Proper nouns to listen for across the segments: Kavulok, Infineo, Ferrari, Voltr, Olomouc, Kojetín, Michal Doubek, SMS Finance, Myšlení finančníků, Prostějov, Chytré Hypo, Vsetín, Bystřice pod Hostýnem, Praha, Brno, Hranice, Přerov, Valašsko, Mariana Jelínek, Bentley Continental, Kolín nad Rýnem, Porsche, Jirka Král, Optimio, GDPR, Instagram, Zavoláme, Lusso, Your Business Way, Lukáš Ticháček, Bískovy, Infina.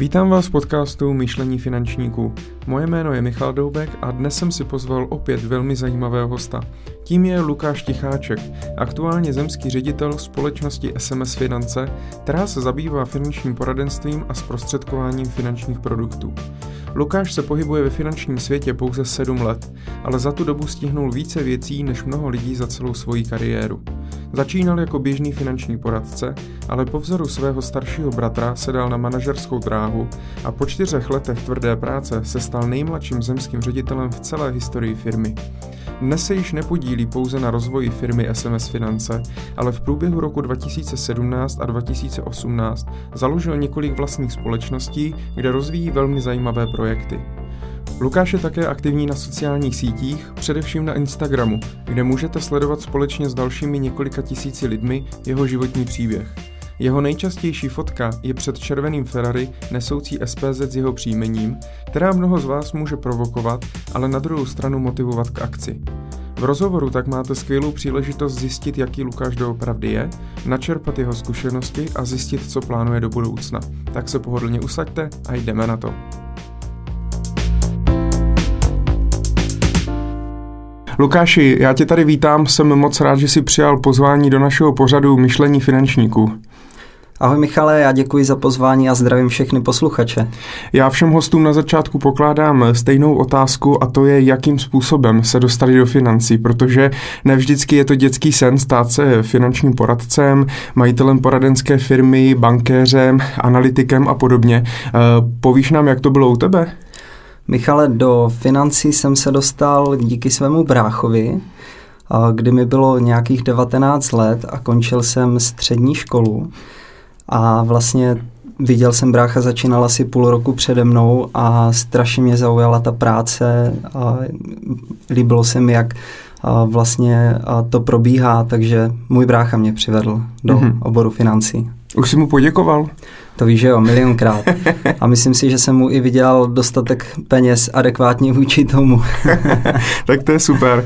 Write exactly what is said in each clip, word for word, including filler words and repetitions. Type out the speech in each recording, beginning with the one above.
Vítám vás v podcastu Myšlení finančníků. Moje jméno je Michal Doubek a dnes jsem si pozval opět velmi zajímavého hosta. Tím je Lukáš Ticháček, aktuálně zemský ředitel společnosti S M S Finance, která se zabývá finančním poradenstvím a zprostředkováním finančních produktů. Lukáš se pohybuje ve finančním světě pouze sedm let, ale za tu dobu stihnul více věcí než mnoho lidí za celou svoji kariéru. Začínal jako běžný finanční poradce, ale po vzoru svého staršího bratra se dal na manažerskou dráhu a po čtyřech letech tvrdé práce se stal nejmladším zemským ředitelem v celé historii firmy. Dnes se již nepodílí pouze na rozvoji firmy S M S Finance, ale v průběhu roku dva tisíce sedmnáct a dva tisíce osmnáct založil několik vlastních společností, kde rozvíjí velmi zajímavé projekty. Lukáš je také aktivní na sociálních sítích, především na Instagramu, kde můžete sledovat společně s dalšími několika tisíci lidmi jeho životní příběh. Jeho nejčastější fotka je před červeným Ferrari nesoucí S P Z s jeho příjmením, která mnoho z vás může provokovat, ale na druhou stranu motivovat k akci. V rozhovoru tak máte skvělou příležitost zjistit, jaký Lukáš doopravdy je, načerpat jeho zkušenosti a zjistit, co plánuje do budoucna. Tak se pohodlně usaďte a jdeme na to. Lukáši, já tě tady vítám, jsem moc rád, že jsi přijal pozvání do našeho pořadu Myšlení finančníků. Ahoj Michale, já děkuji za pozvání a zdravím všechny posluchače. Já všem hostům na začátku pokládám stejnou otázku a to je, jakým způsobem se dostali do financí, protože ne vždycky je to dětský sen stát se finančním poradcem, majitelem poradenské firmy, bankéřem, analytikem a podobně. Povíš nám, jak to bylo u tebe? Michale, do financí jsem se dostal díky svému bráchovi, kdy mi bylo nějakých devatenáct let a končil jsem střední školu. A vlastně viděl jsem brácha, začínal asi půl roku přede mnou a strašně mě zaujala ta práce. A líbilo se mi, jak vlastně to probíhá, takže můj brácha mě přivedl do mm-hmm. oboru financí. Už jsi mu poděkoval? To víš, že jo, milionkrát. A myslím si, že jsem mu i vydělal dostatek peněz adekvátně vůči tomu. Tak to je super.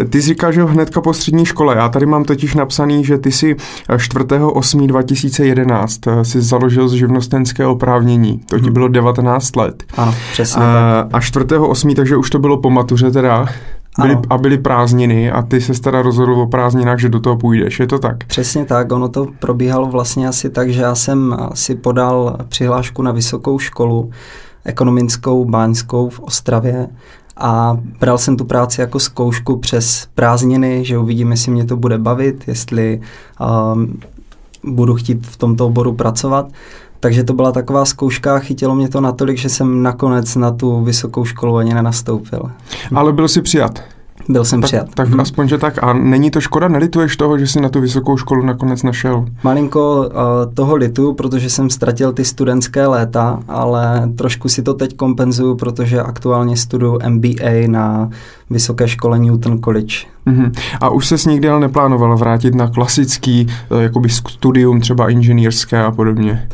E, ty jsi říkal, že hnedka po střední škole. Já tady mám totiž napsaný, že ty jsi čtvrtého osmého dva tisíce jedenáct jsi založil z živnostenského oprávnění. To ti bylo devatenáct let. Ano, přesně e, tak. A čtvrtého osmého takže už to bylo po matuře teda. Byly, a byly prázdniny a ty se teda rozhodl o prázdninách, že do toho půjdeš, je to tak? Přesně tak, ono to probíhalo vlastně asi tak, že já jsem si podal přihlášku na vysokou školu ekonomickou, báňskou v Ostravě a bral jsem tu práci jako zkoušku přes prázdniny, že uvidím, jestli mě to bude bavit, jestli um, budu chtít v tomto oboru pracovat. Takže to byla taková zkouška, chytilo mě to natolik, že jsem nakonec na tu vysokou školu ani nenastoupil. Ale byl jsi přijat? Byl jsem tak, přijat. Tak hmm. aspoň, že tak. A není to škoda? Nelituješ toho, že jsi na tu vysokou školu nakonec našel? Malinko uh, toho lituju, protože jsem ztratil ty studentské léta, ale trošku si to teď kompenzuju, protože aktuálně studuju M B A na vysoké škole Newton College. Mm-hmm. A už ses nikdy ale neplánovala vrátit na klasický uh, jakoby studium, třeba inženýrské a podobně?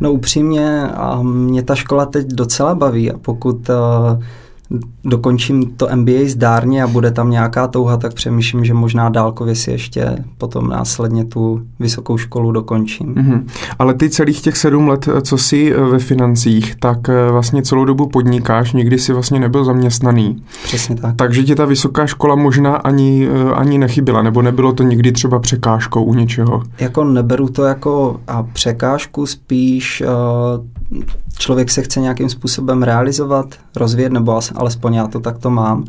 No upřímně, mě ta škola teď docela baví a pokud uh, dokončím to M B A zdárně a bude tam nějaká touha, tak přemýšlím, že možná dálkově si ještě potom následně tu vysokou školu dokončím. Mm-hmm. Ale ty celých těch sedm let, co jsi ve financích, tak vlastně celou dobu podnikáš, nikdy jsi vlastně nebyl zaměstnaný. Přesně tak. Takže tě ta vysoká škola možná ani, ani nechybila, nebo nebylo to nikdy třeba překážkou u něčeho? Jako neberu to jako a překážku, spíš uh, člověk se chce nějakým způsobem realizovat, rozvíjet, nebo alespoň já to takto mám,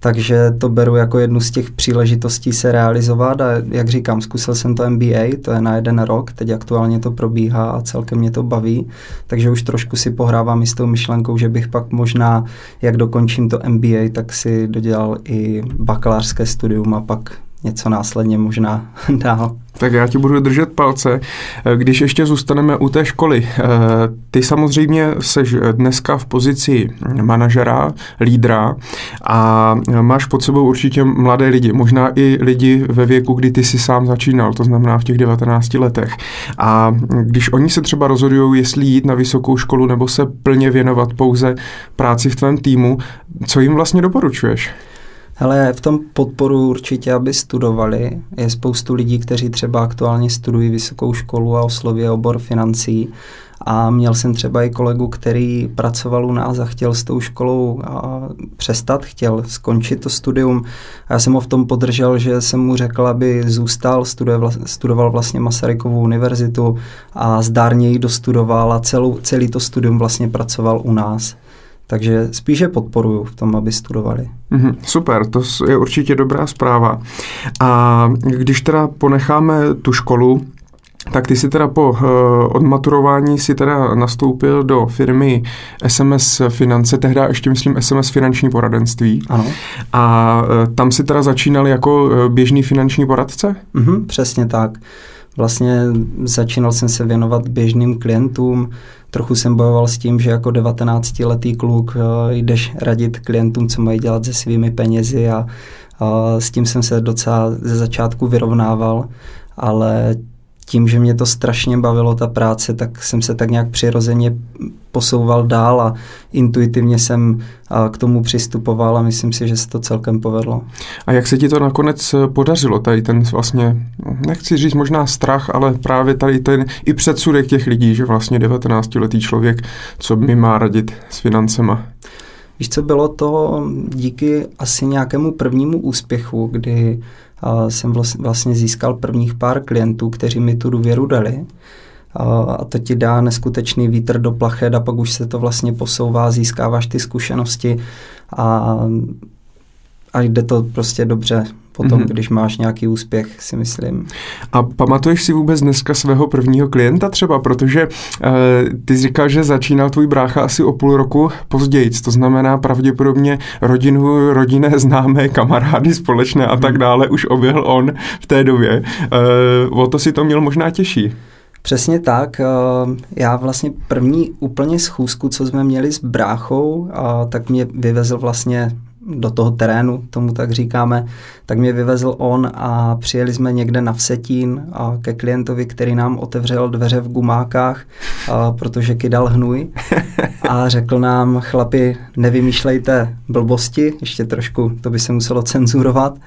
takže to beru jako jednu z těch příležitostí se realizovat a jak říkám, zkusil jsem to M B A, to je na jeden rok, teď aktuálně to probíhá a celkem mě to baví, takže už trošku si pohrávám i s tou myšlenkou, že bych pak možná, jak dokončím to M B A, tak si dodělal i bakalářské studium a pak něco následně možná dál. Tak já ti budu držet palce. Když ještě zůstaneme u té školy, ty samozřejmě seš dneska v pozici manažera, lídra a máš pod sebou určitě mladé lidi, možná i lidi ve věku, kdy ty jsi sám začínal, to znamená v těch devatenácti letech. A když oni se třeba rozhodují, jestli jít na vysokou školu nebo se plně věnovat pouze práci v tvém týmu, co jim vlastně doporučuješ? Hele, v tom podporu určitě, aby studovali. Je spoustu lidí, kteří třeba aktuálně studují vysokou školu a osloví obor financí A měl jsem třeba i kolegu, který pracoval u nás a chtěl s tou školou přestat, chtěl skončit to studium. A já jsem ho v tom podržel, že jsem mu řekl, aby zůstal, studoval vlastně Masarykovu univerzitu a zdárně ji dostudoval a celou, celý to studium vlastně pracoval u nás. Takže spíše podporuju v tom, aby studovali. Mm-hmm, super, to je určitě dobrá zpráva. A když teda ponecháme tu školu, tak ty si teda po uh, odmaturování si teda nastoupil do firmy S M S Finance, tehdy ještě myslím S M S Finanční poradenství. Ano. A uh, tam si teda začínal jako uh, běžný finanční poradce? Mm-hmm, přesně tak. Vlastně začínal jsem se věnovat běžným klientům. Trochu jsem bojoval s tím, že jako devatenáctiletý kluk jdeš radit klientům, co mají dělat se svými penězi a, a s tím jsem se docela ze začátku vyrovnával, ale tím, že mě to strašně bavilo, ta práce, tak jsem se tak nějak přirozeně posouval dál a intuitivně jsem k tomu přistupoval a myslím si, že se to celkem povedlo. A jak se ti to nakonec podařilo? Tady ten vlastně, nechci říct možná strach, ale právě tady ten i předsudek těch lidí, že vlastně devatenáctiletý člověk, co mi má radit s financema? Víš co, bylo to díky asi nějakému prvnímu úspěchu, kdy a jsem vlastně získal prvních pár klientů, kteří mi tu důvěru dali a, a to ti dá neskutečný vítr do plachet a pak už se to vlastně posouvá, získáváš ty zkušenosti a, a jde to prostě dobře potom, mm-hmm. když máš nějaký úspěch, si myslím. A pamatuješ si vůbec dneska svého prvního klienta třeba? Protože e, ty říkal, že začínal tvůj brácha asi o půl roku později, to znamená pravděpodobně rodinu, rodinné známé, kamarády společné a tak dále, už oběhl on v té době. E, o to si to měl možná těžší. Přesně tak. Já vlastně první úplně schůzku, co jsme měli s bráchou, a tak mě vyvezl vlastně do toho terénu, tomu tak říkáme, tak mě vyvezl on a přijeli jsme někde na Vsetín a ke klientovi, který nám otevřel dveře v gumákách, a, protože kydal hnůj a řekl nám, chlapi, nevymýšlejte blbosti, ještě trošku, to by se muselo cenzurovat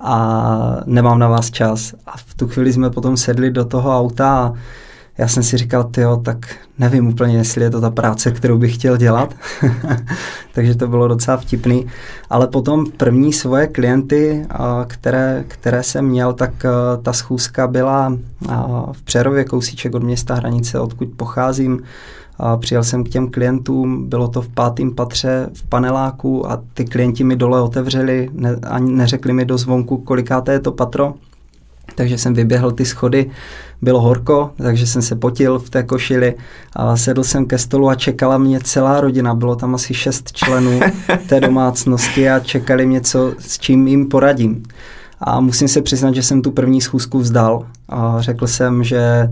a nemám na vás čas. A v tu chvíli jsme potom sedli do toho auta a já jsem si říkal, tyjo, tak nevím úplně, jestli je to ta práce, kterou bych chtěl dělat. Takže to bylo docela vtipný. Ale potom první svoje klienty, které, které jsem měl, tak ta schůzka byla v Přerově, kousíček od města Hranice, odkud pocházím. Přijel jsem k těm klientům, bylo to v pátém patře v paneláku a ty klienti mi dole otevřeli ne, a neřekli mi do zvonku, kolikáté je to patro. Takže jsem vyběhl ty schody, bylo horko, takže jsem se potil v té košili a sedl jsem ke stolu a čekala mě celá rodina, bylo tam asi šest členů té domácnosti a čekali mě, co, s čím jim poradím. A musím se přiznat, že jsem tu první schůzku vzdal a řekl jsem, že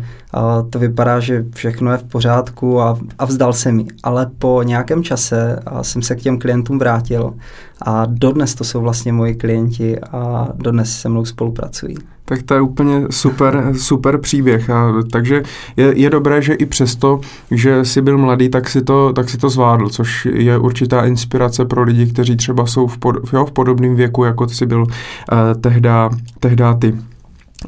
to vypadá, že všechno je v pořádku a, a vzdal jsem ji. Ale po nějakém čase jsem se k těm klientům vrátil a dodnes to jsou vlastně moji klienti a dodnes se mnou spolupracují. Tak to je úplně super, super příběh. A, takže je, je dobré, že i přesto, že jsi byl mladý, tak si to, tak si to zvládl, což je určitá inspirace pro lidi, kteří třeba jsou v, pod, jo, v podobném věku, jako jsi byl eh, tehda, tehda ty.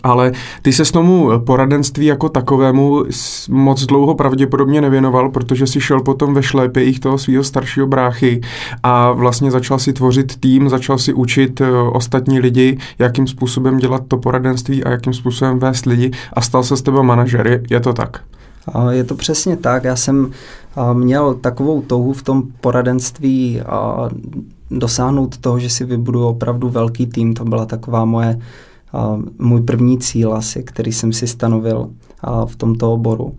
Ale ty se s tomu poradenství jako takovému moc dlouho pravděpodobně nevěnoval, protože si šel potom ve šlépějích toho svého staršího bráchy a vlastně začal si tvořit tým, začal si učit ostatní lidi, jakým způsobem dělat to poradenství a jakým způsobem vést lidi a stal se z tebe manažer, je, je to tak? Je to přesně tak, já jsem měl takovou touhu v tom poradenství dosáhnout toho, že si vybuduju opravdu velký tým, to byla taková moje Uh, můj první cíl asi, který jsem si stanovil uh, v tomto oboru. Uh,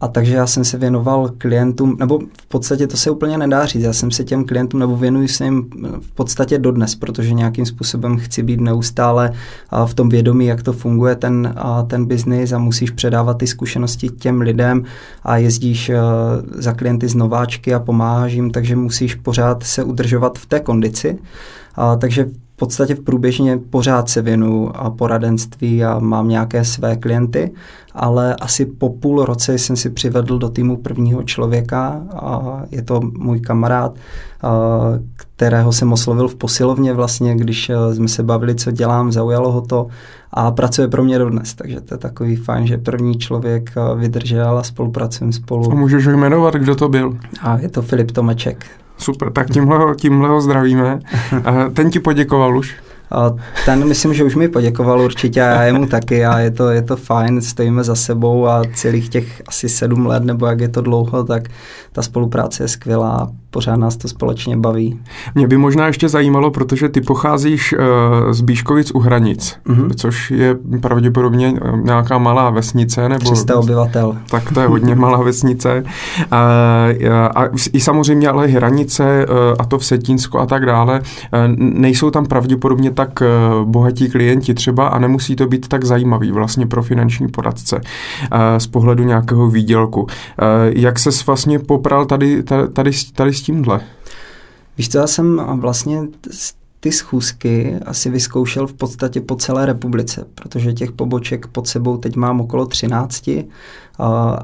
a takže já jsem se věnoval klientům, nebo v podstatě to se úplně nedá říct, já jsem se těm klientům, nebo věnuji se jim v podstatě dodnes, protože nějakým způsobem chci být neustále uh, v tom vědomí, jak to funguje ten, uh, ten biznis a musíš předávat ty zkušenosti těm lidem a jezdíš uh, za klienty z nováčky a pomáháš jim, takže musíš pořád se udržovat v té kondici. Uh, takže v podstatě průběžně pořád se věnuju a poradenství a mám nějaké své klienty, ale asi po půl roce jsem si přivedl do týmu prvního člověka a je to můj kamarád, kterého jsem oslovil v posilovně vlastně, když jsme se bavili, co dělám, zaujalo ho to a pracuje pro mě dodnes, takže to je takový fajn, že první člověk vydržel a spolupracujeme spolu. A můžeš jmenovat, kdo to byl? A je to Filip Tomeček. Super, tak tímhle ho, tímhle ho zdravíme. Ten ti poděkoval už? Ten myslím, že už mi poděkoval určitě a já jemu taky a je to, je to fajn, stojíme za sebou a celých těch asi sedm let, nebo jak je to dlouho, tak ta spolupráce je skvělá, pořád nás to společně baví. Mě by možná ještě zajímalo, protože ty pocházíš uh, z Bíškovic u Hranic, mm-hmm. což je pravděpodobně nějaká malá vesnice. Nebo tři sta obyvatel. Tak to je hodně malá vesnice. A, a, a i samozřejmě ale Hranice a to Vsetínsko a tak dále, nejsou tam pravděpodobně tak bohatí klienti třeba a nemusí to být tak zajímavý vlastně pro finanční poradce z pohledu nějakého výdělku. Jak ses vlastně popral tady, tady, tady s tímhle? Víš co, já jsem vlastně ty schůzky asi vyzkoušel v podstatě po celé republice, protože těch poboček pod sebou teď mám okolo třináct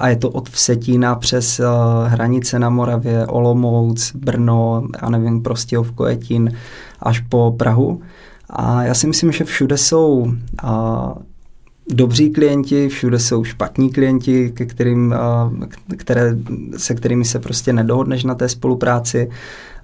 a je to od Vsetína přes Hranice na Moravě, Olomouc, Brno, já nevím, Prostějov, Kojetín až po Prahu. A já si myslím, že všude jsou a, dobří klienti, všude jsou špatní klienti, ke kterým, a, které, se kterými se prostě nedohodneš na té spolupráci.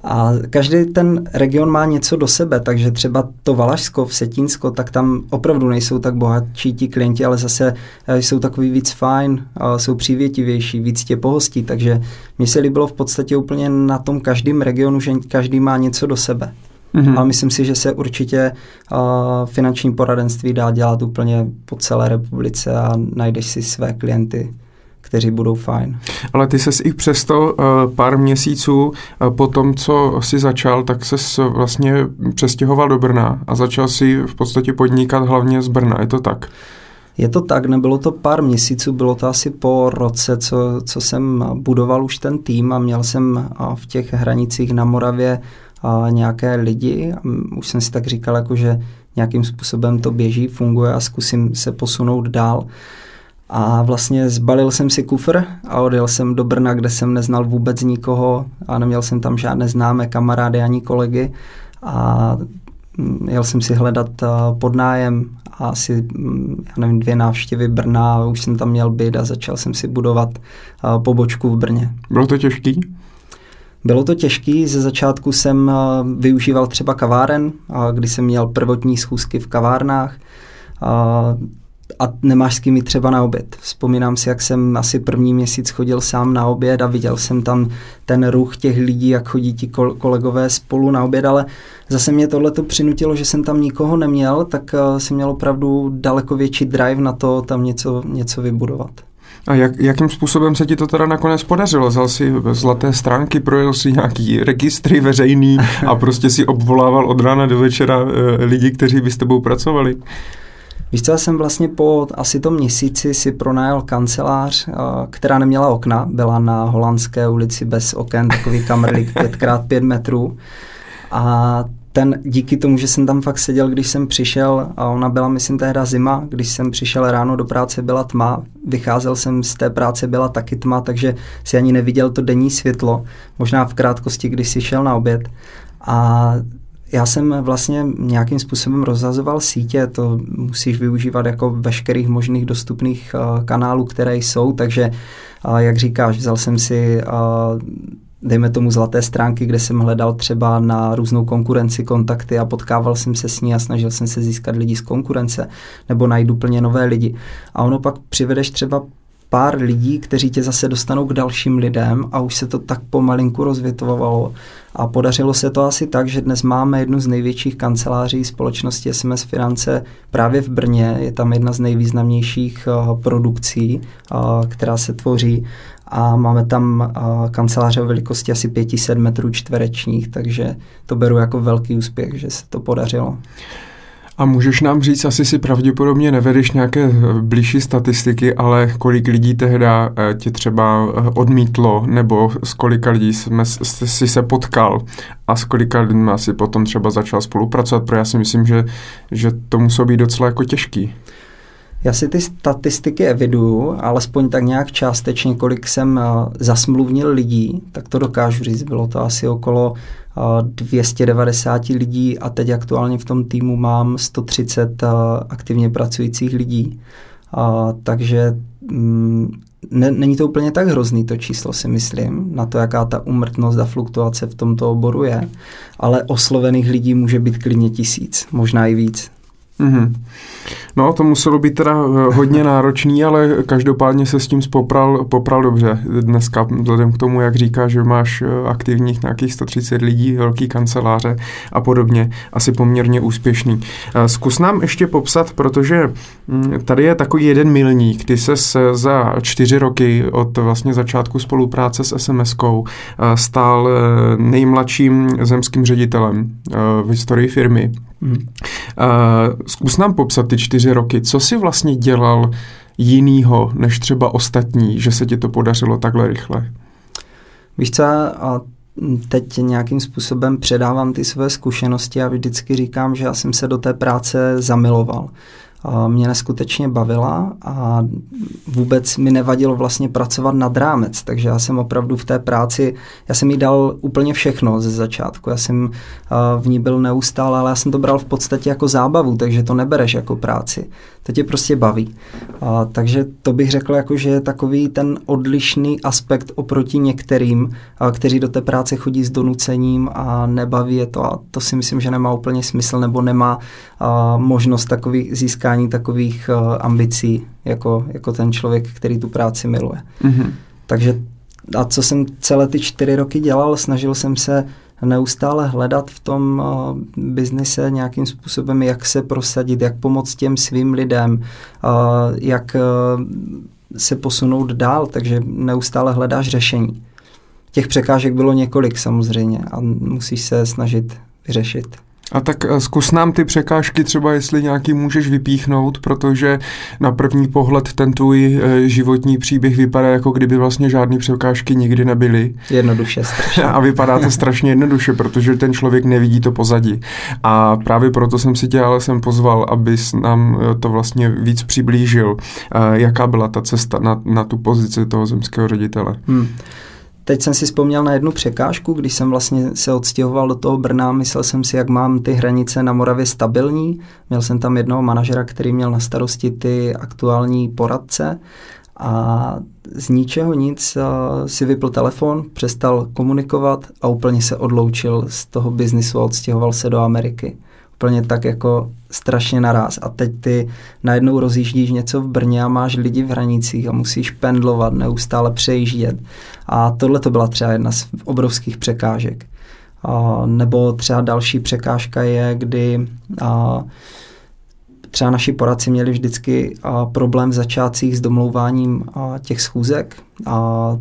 A každý ten region má něco do sebe, takže třeba to Valašsko, Vsetínsko, tak tam opravdu nejsou tak bohatší ti klienti, ale zase jsou takový víc fajn, jsou přívětivější, víc tě pohostí, takže mně se líbilo v podstatě úplně na tom každém regionu, že každý má něco do sebe. Mm-hmm. Ale myslím si, že se určitě uh, finanční poradenství dá dělat úplně po celé republice a najdeš si své klienty, kteří budou fajn. Ale ty ses i přesto uh, pár měsíců uh, po tom, co jsi začal, tak ses vlastně přestěhoval do Brna a začal si v podstatě podnikat hlavně z Brna, je to tak? Je to tak, nebylo to pár měsíců, bylo to asi po roce, co, co jsem budoval už ten tým a měl jsem uh, v těch Hranicích na Moravě a nějaké lidi, už jsem si tak říkal, jako, že nějakým způsobem to běží, funguje a zkusím se posunout dál. A vlastně zbalil jsem si kufr a odjel jsem do Brna, kde jsem neznal vůbec nikoho a neměl jsem tam žádné známé kamarády ani kolegy a jel jsem si hledat podnájem a asi, já nevím, dvě návštěvy Brna, už jsem tam měl byt a začal jsem si budovat pobočku v Brně. Bylo to těžký? Bylo to těžké, ze začátku jsem využíval třeba kaváren, kdy jsem měl prvotní schůzky v kavárnách a nemáš s kým jít třeba na oběd. Vzpomínám si, jak jsem asi první měsíc chodil sám na oběd a viděl jsem tam ten ruch těch lidí, jak chodí ti kolegové spolu na oběd, ale zase mě tohleto přinutilo, že jsem tam nikoho neměl, tak jsem měl opravdu daleko větší drive na to tam něco, něco vybudovat. A jak, jakým způsobem se ti to teda nakonec podařilo? Vzal si zlaté stránky, projel si nějaký registry veřejný a prostě si obvolával od rána do večera e, lidi, kteří by s tebou pracovali? Víš co, já jsem vlastně po asi tom měsíci si pronajal kancelář, a, která neměla okna, byla na Holandské ulici bez oken, takový kamrlík pět krát pět metrů a ten, díky tomu, že jsem tam fakt seděl, když jsem přišel, a ona byla, myslím, tehda zima, když jsem přišel ráno do práce, byla tma, vycházel jsem z té práce, byla taky tma, takže si ani neviděl to denní světlo, možná v krátkosti, když si šel na oběd. A já jsem vlastně nějakým způsobem rozhazoval sítě, to musíš využívat jako veškerých možných dostupných uh, kanálů, které jsou, takže, uh, jak říkáš, vzal jsem si... Uh, dejme tomu zlaté stránky, kde jsem hledal třeba na různou konkurenci kontakty a potkával jsem se s ní a snažil jsem se získat lidi z konkurence nebo najít úplně nové lidi. A ono pak přivedeš třeba pár lidí, kteří tě zase dostanou k dalším lidem a už se to tak pomalinku rozvětvovalo. A podařilo se to asi tak, že dnes máme jednu z největších kanceláří společnosti S M S Finance právě v Brně. Je tam jedna z nejvýznamnějších uh, produkcí, uh, která se tvoří. A máme tam uh, kanceláře o velikosti asi pět set metrů čtverečních, takže to beru jako velký úspěch, že se to podařilo. A můžeš nám říct, asi si pravděpodobně nevedeš nějaké blížší statistiky, ale kolik lidí tehda tě třeba odmítlo, nebo s kolika lidí jsme, si se potkal a s kolika lidmi asi potom třeba začal spolupracovat, protože já si myslím, že, že to muselo být docela jako těžký. Já si ty statistiky eviduju, alespoň tak nějak částečně, kolik jsem zasmluvnil lidí, tak to dokážu říct, bylo to asi okolo dvě stě devadesát lidí a teď aktuálně v tom týmu mám sto třicet aktivně pracujících lidí. A, takže mm, ne, není to úplně tak hrozný to číslo, si myslím, na to, jaká ta úmrtnost a fluktuace v tomto oboru je, ale oslovených lidí může být klidně tisíc, možná i víc. Mm-hmm. No, to muselo být teda hodně náročný, ale každopádně se s tím popral, popral dobře. Dneska, vzhledem k tomu, jak říkáš, že máš aktivních nějakých sto třicet lidí, velký kanceláře a podobně, asi poměrně úspěšný. Zkus nám ještě popsat, protože tady je takový jeden milník. Ty ses za čtyři roky od vlastně začátku spolupráce s SMSkou stál nejmladším zemským ředitelem v historii firmy. Hmm. Zkus nám popsat ty čtyři roky, co jsi vlastně dělal jinýho než třeba ostatní, že se ti to podařilo takhle rychle? Víš co, a teď nějakým způsobem předávám ty své zkušenosti a vždycky říkám, že já jsem se do té práce zamiloval. A mě neskutečně bavila a vůbec mi nevadilo vlastně pracovat nad rámec, takže já jsem opravdu v té práci, já jsem jí dal úplně všechno ze začátku, já jsem v ní byl neustále, ale já jsem to bral v podstatě jako zábavu, takže to nebereš jako práci, to tě prostě baví. A, takže to bych řekl, jako, že je takový ten odlišný aspekt oproti některým, a, kteří do té práce chodí s donucením a nebaví je to a to si myslím, že nemá úplně smysl nebo nemá a, možnost takový získání takových uh, ambicí, jako, jako ten člověk, který tu práci miluje. Mm-hmm. Takže a co jsem celé ty čtyři roky dělal, snažil jsem se neustále hledat v tom uh, biznise nějakým způsobem, jak se prosadit, jak pomoct těm svým lidem, uh, jak uh, se posunout dál, takže neustále hledáš řešení. Těch překážek bylo několik samozřejmě a musíš se snažit vyřešit. A tak zkus nám ty překážky třeba, jestli nějaký můžeš vypíchnout, protože na první pohled ten tvůj životní příběh vypadá, jako kdyby vlastně žádné překážky nikdy nebyly. Jednoduše strašně. A vypadá to strašně jednoduše, protože ten člověk nevidí to pozadí. A právě proto jsem si tě ale jsem pozval, abys nám to vlastně víc přiblížil. Jaká byla ta cesta na, na tu pozici toho zemského ředitele? Hmm. Teď jsem si vzpomněl na jednu překážku, když jsem vlastně se odstěhoval do toho Brna, myslel jsem si, jak mám ty hranice na Moravě stabilní. Měl jsem tam jednoho manažera, který měl na starosti ty aktuální poradce a z ničeho nic si vypl telefon, přestal komunikovat a úplně se odloučil z toho biznisu a odstěhoval se do Ameriky. Úplně tak jako strašně naráz. A teď ty najednou rozjíždíš něco v Brně a máš lidi v Hranicích a musíš pendlovat, neustále přejíždět. A tohle to byla třeba jedna z obrovských překážek. A, nebo třeba další překážka je, kdy a, třeba naši poradci měli vždycky a, problém v začátcích s domlouváním a, těch schůzek a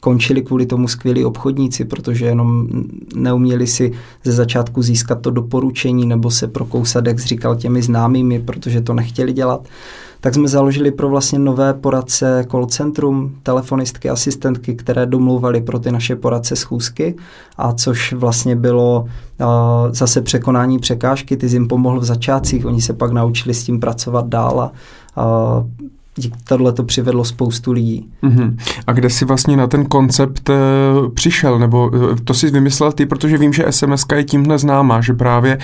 končili kvůli tomu skvělí obchodníci, protože jenom neuměli si ze začátku získat to doporučení nebo se prokousat, jak říkal, těmi známými, protože to nechtěli dělat. Tak jsme založili pro vlastně nové poradce call centrum, telefonistky, asistentky, které domlouvaly pro ty naše poradce schůzky, a což vlastně bylo uh, zase překonání překážky, ty jsi jim pomohl v začátcích, oni se pak naučili s tím pracovat dál a uh, tohle to přivedlo spoustu lidí. Mm-hmm. A kde jsi vlastně na ten koncept e, přišel? Nebo e, to jsi vymyslel ty, protože vím, že SMSka je tímhle známá, že právě e,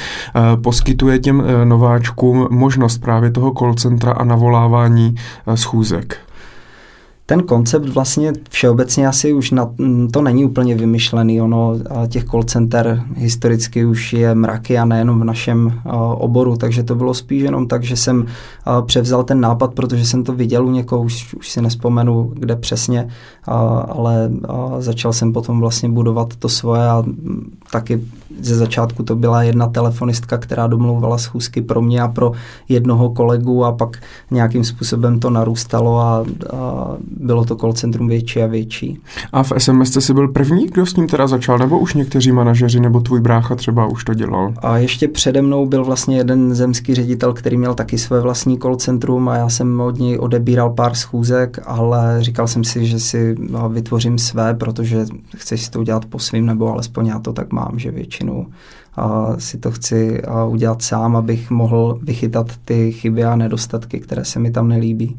poskytuje těm e, nováčkům možnost právě toho call centra a navolávání e, schůzek. Ten koncept vlastně všeobecně asi už na, to není úplně vymyšlený. Ono těch call center historicky už je mraky a nejenom v našem uh, oboru, takže to bylo spíš jenom tak, že jsem uh, převzal ten nápad, protože jsem to viděl u někoho, už, už si nespomenu, kde přesně, uh, ale uh, začal jsem potom vlastně budovat to svoje a taky Ze začátku to byla jedna telefonistka, která domlouvala schůzky pro mě a pro jednoho kolegu a pak nějakým způsobem to narůstalo a, a bylo to call centrum větší a větší. A v SMSce jsi byl první, kdo s ním teda začal, nebo už někteří manažeři, nebo tvůj brácha třeba už to dělal? A ještě přede mnou byl vlastně jeden zemský ředitel, který měl taky své vlastní call centrum a já jsem od něj odebíral pár schůzek, ale říkal jsem si, že si vytvořím své, protože chceš si to udělat po svým, nebo alespoň já to tak mám, že většinou a si to chci a udělat sám, abych mohl vychytat ty chyby a nedostatky, které se mi tam nelíbí.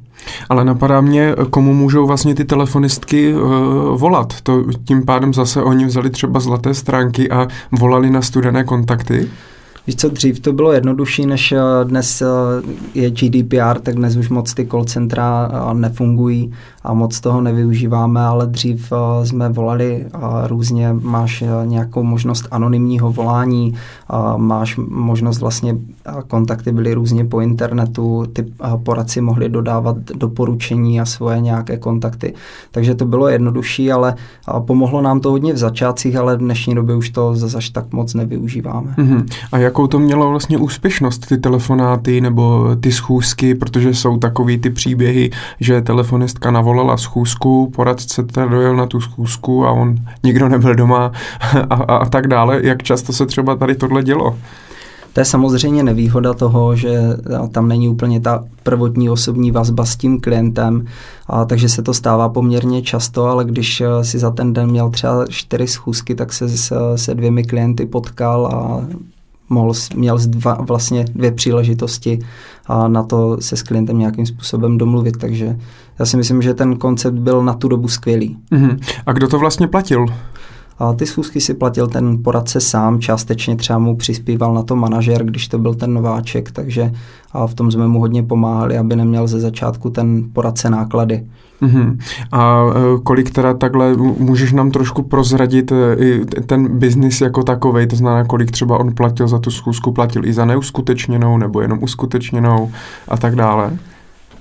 Ale napadá mě, komu můžou vlastně ty telefonistky uh, volat. To, tím pádem zase oni vzali třeba zlaté stránky a volali na studené kontakty? Víš co, dřív to bylo jednodušší, než dnes je G D P R, tak dnes už moc ty call centra nefungují a moc toho nevyužíváme, ale dřív jsme volali různě, máš nějakou možnost anonymního volání, máš možnost vlastně, kontakty byly různě po internetu, ty poradci mohli dodávat doporučení a svoje nějaké kontakty, takže to bylo jednodušší, ale pomohlo nám to hodně v začátcích, ale v dnešní době už to zase tak moc nevyužíváme. Mm-hmm. A jak Jakou to mělo vlastně úspěšnost, ty telefonáty nebo ty schůzky, protože jsou takový ty příběhy, že telefonistka navolala schůzku, poradce teda dojel na tu schůzku a on nikdo nebyl doma a, a, a tak dále. Jak často se třeba tady tohle dělo? To je samozřejmě nevýhoda toho, že tam není úplně ta prvotní osobní vazba s tím klientem, a takže se to stává poměrně často, ale když si za ten den měl třeba čtyři schůzky, tak se se dvěmi klienty potkal a Mohl, měl dva, vlastně dvě příležitosti a na to se s klientem nějakým způsobem domluvit, takže já si myslím, že ten koncept byl na tu dobu skvělý. Mm-hmm. A kdo to vlastně platil? A ty schůzky si platil ten poradce sám, částečně třeba mu přispíval na to manažer, když to byl ten nováček, takže a v tom jsme mu hodně pomáhali, aby neměl ze začátku ten poradce náklady. Mm-hmm. A kolik teda takhle, můžeš nám trošku prozradit ten biznis jako takovej, to znamená, kolik třeba on platil za tu schůzku, platil i za neuskutečněnou nebo jenom uskutečněnou a tak dále?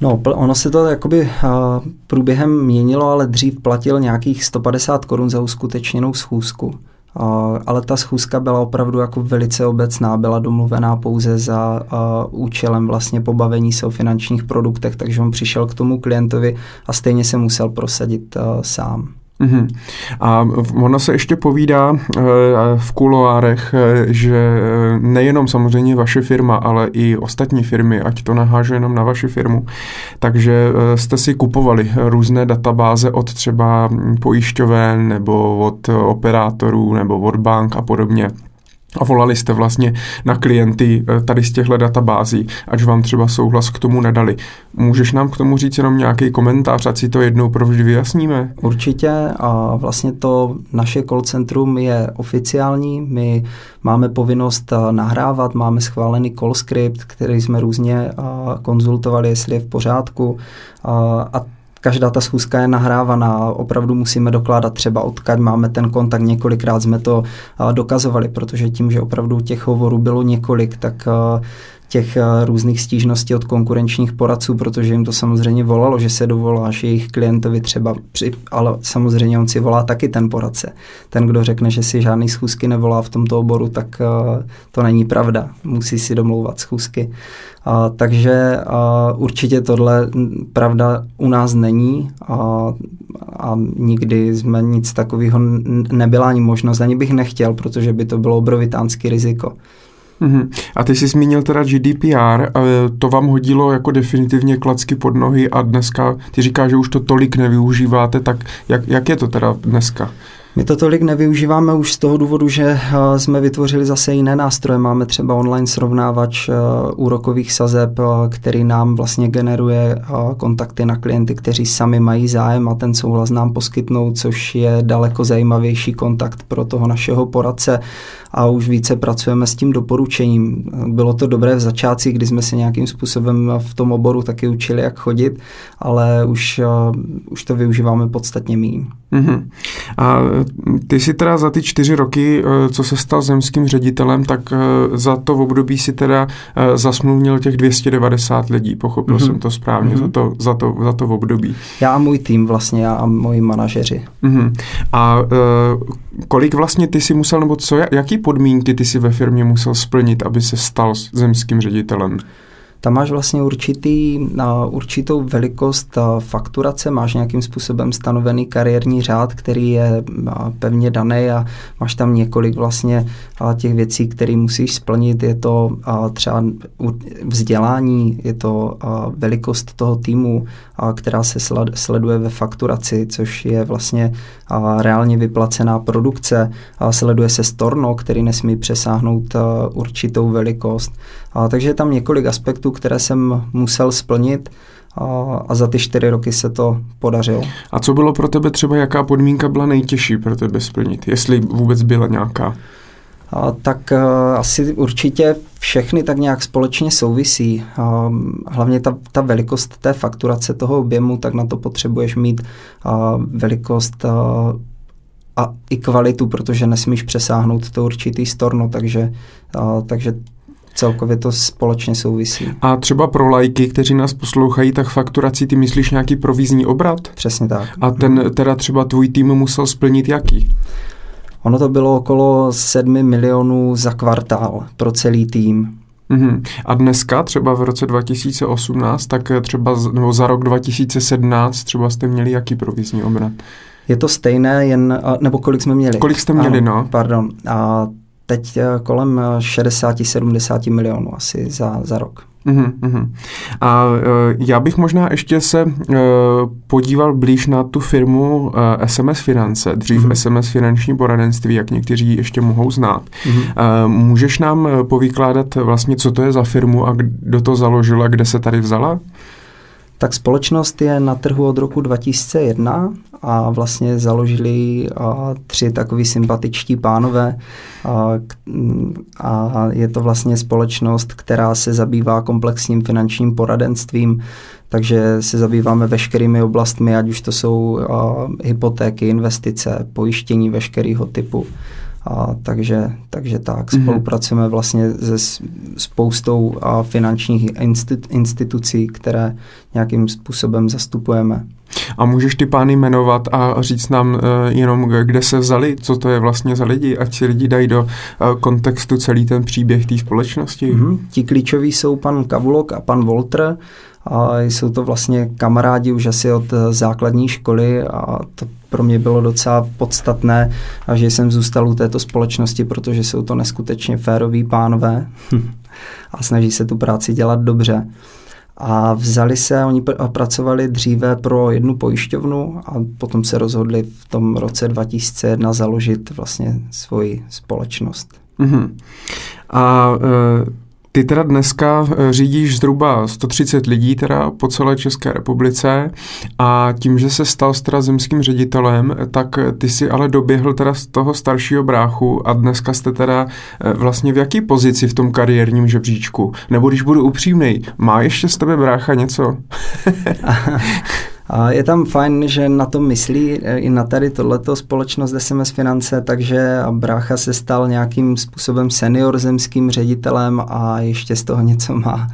No, ono se to jakoby a, průběhem měnilo, ale dřív platil nějakých sto padesát korun za uskutečněnou schůzku. A, ale ta schůzka byla opravdu jako velice obecná, byla domluvená pouze za a, účelem vlastně pobavení se o finančních produktech, takže on přišel k tomu klientovi a stejně se musel prosadit a, sám. Uhum. A ono se ještě povídá e, v kuloárech, e, že nejenom samozřejmě vaše firma, ale i ostatní firmy, ať to nahážu jenom na vaši firmu, takže e, jste si kupovali různé databáze od třeba pojišťoven nebo od operátorů nebo od bank a podobně. A volali jste vlastně na klienty tady z těchto databází, až vám třeba souhlas k tomu nedali. Můžeš nám k tomu říct jenom nějaký komentář, ať si to jednou provždy vyjasníme? Určitě a vlastně to naše call centrum je oficiální, my máme povinnost nahrávat, máme schválený call script, který jsme různě konzultovali, jestli je v pořádku a každá ta schůzka je nahrávaná, opravdu musíme dokládat třeba odkud máme ten kontakt, několikrát jsme to dokazovali, protože tím, že opravdu těch hovorů bylo několik, tak těch různých stížností od konkurenčních poradců, protože jim to samozřejmě volalo, že se dovoláš jejich klientovi třeba, při, ale samozřejmě on si volá taky ten poradce. Ten, kdo řekne, že si žádný schůzky nevolá v tomto oboru, tak to není pravda. Musí si domlouvat schůzky. A, takže a, určitě tohle pravda u nás není a, a nikdy jsme nic takového nebyla ani možnost, ani bych nechtěl, protože by to bylo obrovitánský riziko. Uhum. A ty jsi zmínil teda G D P R, to vám hodilo jako definitivně klacky pod nohy a dneska ty říkáš, že už to tolik nevyužíváte, tak jak, jak je to teda dneska? My to tolik nevyužíváme už z toho důvodu, že jsme vytvořili zase jiné nástroje. Máme třeba online srovnávač úrokových sazeb, který nám vlastně generuje kontakty na klienty, kteří sami mají zájem a ten souhlas nám poskytnou, což je daleko zajímavější kontakt pro toho našeho poradce a už více pracujeme s tím doporučením. Bylo to dobré v začátcích, kdy jsme se nějakým způsobem v tom oboru taky učili, jak chodit, ale už, už to využíváme podstatně méně. Mm-hmm. A ty si teda za ty čtyři roky, co se stal zemským ředitelem, tak za to v období si teda zasmluvnil těch dvě stě devadesát lidí, pochopil mm-hmm. jsem to správně, mm-hmm. za, to, za, to, za to v období. Já a můj tým vlastně, já a moji manažeři. Mm-hmm. A kolik vlastně ty si musel, nebo co, jaký podmínky ty si ve firmě musel splnit, aby se stal zemským ředitelem? Tam máš vlastně určitý, určitou velikost fakturace, máš nějakým způsobem stanovený kariérní řád, který je pevně daný a máš tam několik vlastně těch věcí, které musíš splnit. Je to třeba vzdělání, je to velikost toho týmu, která se sleduje ve fakturaci, což je vlastně reálně vyplacená produkce. Sleduje se storno, který nesmí přesáhnout určitou velikost. Takže je tam několik aspektů, které jsem musel splnit a, a za ty čtyři roky se to podařilo. A co bylo pro tebe třeba, jaká podmínka byla nejtěžší pro tebe splnit, jestli vůbec byla nějaká? A, tak a, asi určitě všechny tak nějak společně souvisí. A, hlavně ta, ta velikost té fakturace, toho objemu, tak na to potřebuješ mít a, velikost a, a i kvalitu, protože nesmíš přesáhnout to určitý storno, takže, a, takže celkově to společně souvisí. A třeba pro laiky, kteří nás poslouchají, tak fakturací ty myslíš nějaký provizní obrat? Přesně tak. A ten teda třeba tvůj tým musel splnit jaký? Ono to bylo okolo sedm milionů za kvartál pro celý tým. Uhum. A dneska třeba v roce dva tisíce osmnáct, tak třeba nebo za rok dva tisíce sedmnáct třeba jste měli jaký provizní obrat? Je to stejné, jen, nebo kolik jsme měli? Kolik jste měli, ano, no? Pardon. A teď kolem šedesát sedmdesát milionů asi za, za rok. Uhum, uhum. A uh, já bych možná ještě se uh, podíval blíž na tu firmu uh, S M S Finance, dřív uhum. S M S Finanční poradenství, jak někteří ještě mohou znát. Uh, můžeš nám povykládat vlastně, co to je za firmu a kdo to založil a kde se tady vzala? Tak společnost je na trhu od roku dva tisíce jedna a vlastně založili a, tři takový sympatičtí pánové a, a je to vlastně společnost, která se zabývá komplexním finančním poradenstvím, takže se zabýváme veškerými oblastmi, ať už to jsou a, hypotéky, investice, pojištění veškerého typu. A takže, takže tak, spolupracujeme vlastně se spoustou a finančních institucí, které nějakým způsobem zastupujeme. A můžeš ty pány jmenovat a říct nám uh, jenom, kde se vzali, co to je vlastně za lidi, ať si lidi dají do uh, kontextu celý ten příběh té společnosti. Mm-hmm. Ti klíčoví jsou pan Kavulok a pan Voltr. A jsou to vlastně kamarádi už asi od základní školy a to pro mě bylo docela podstatné, a že jsem zůstal u této společnosti, protože jsou to neskutečně féroví pánové a snaží se tu práci dělat dobře. A vzali se, oni pr- a pracovali dříve pro jednu pojišťovnu a potom se rozhodli v tom roce dva tisíce jedna založit vlastně svoji společnost. Mm-hmm. A e- Ty teda dneska řídíš zhruba sto třicet lidí teda po celé České republice a tím, že se stal teda zemským ředitelem, tak ty si ale doběhl teda z toho staršího bráchu a dneska jste teda vlastně v jaký pozici v tom kariérním žebříčku? Nebo když budu upřímnej, má ještě z tebe brácha něco? A je tam fajn, že na to myslí i na tady tohleto společnost S M S Finance, takže brácha se stal nějakým způsobem senior zemským ředitelem a ještě z toho něco má,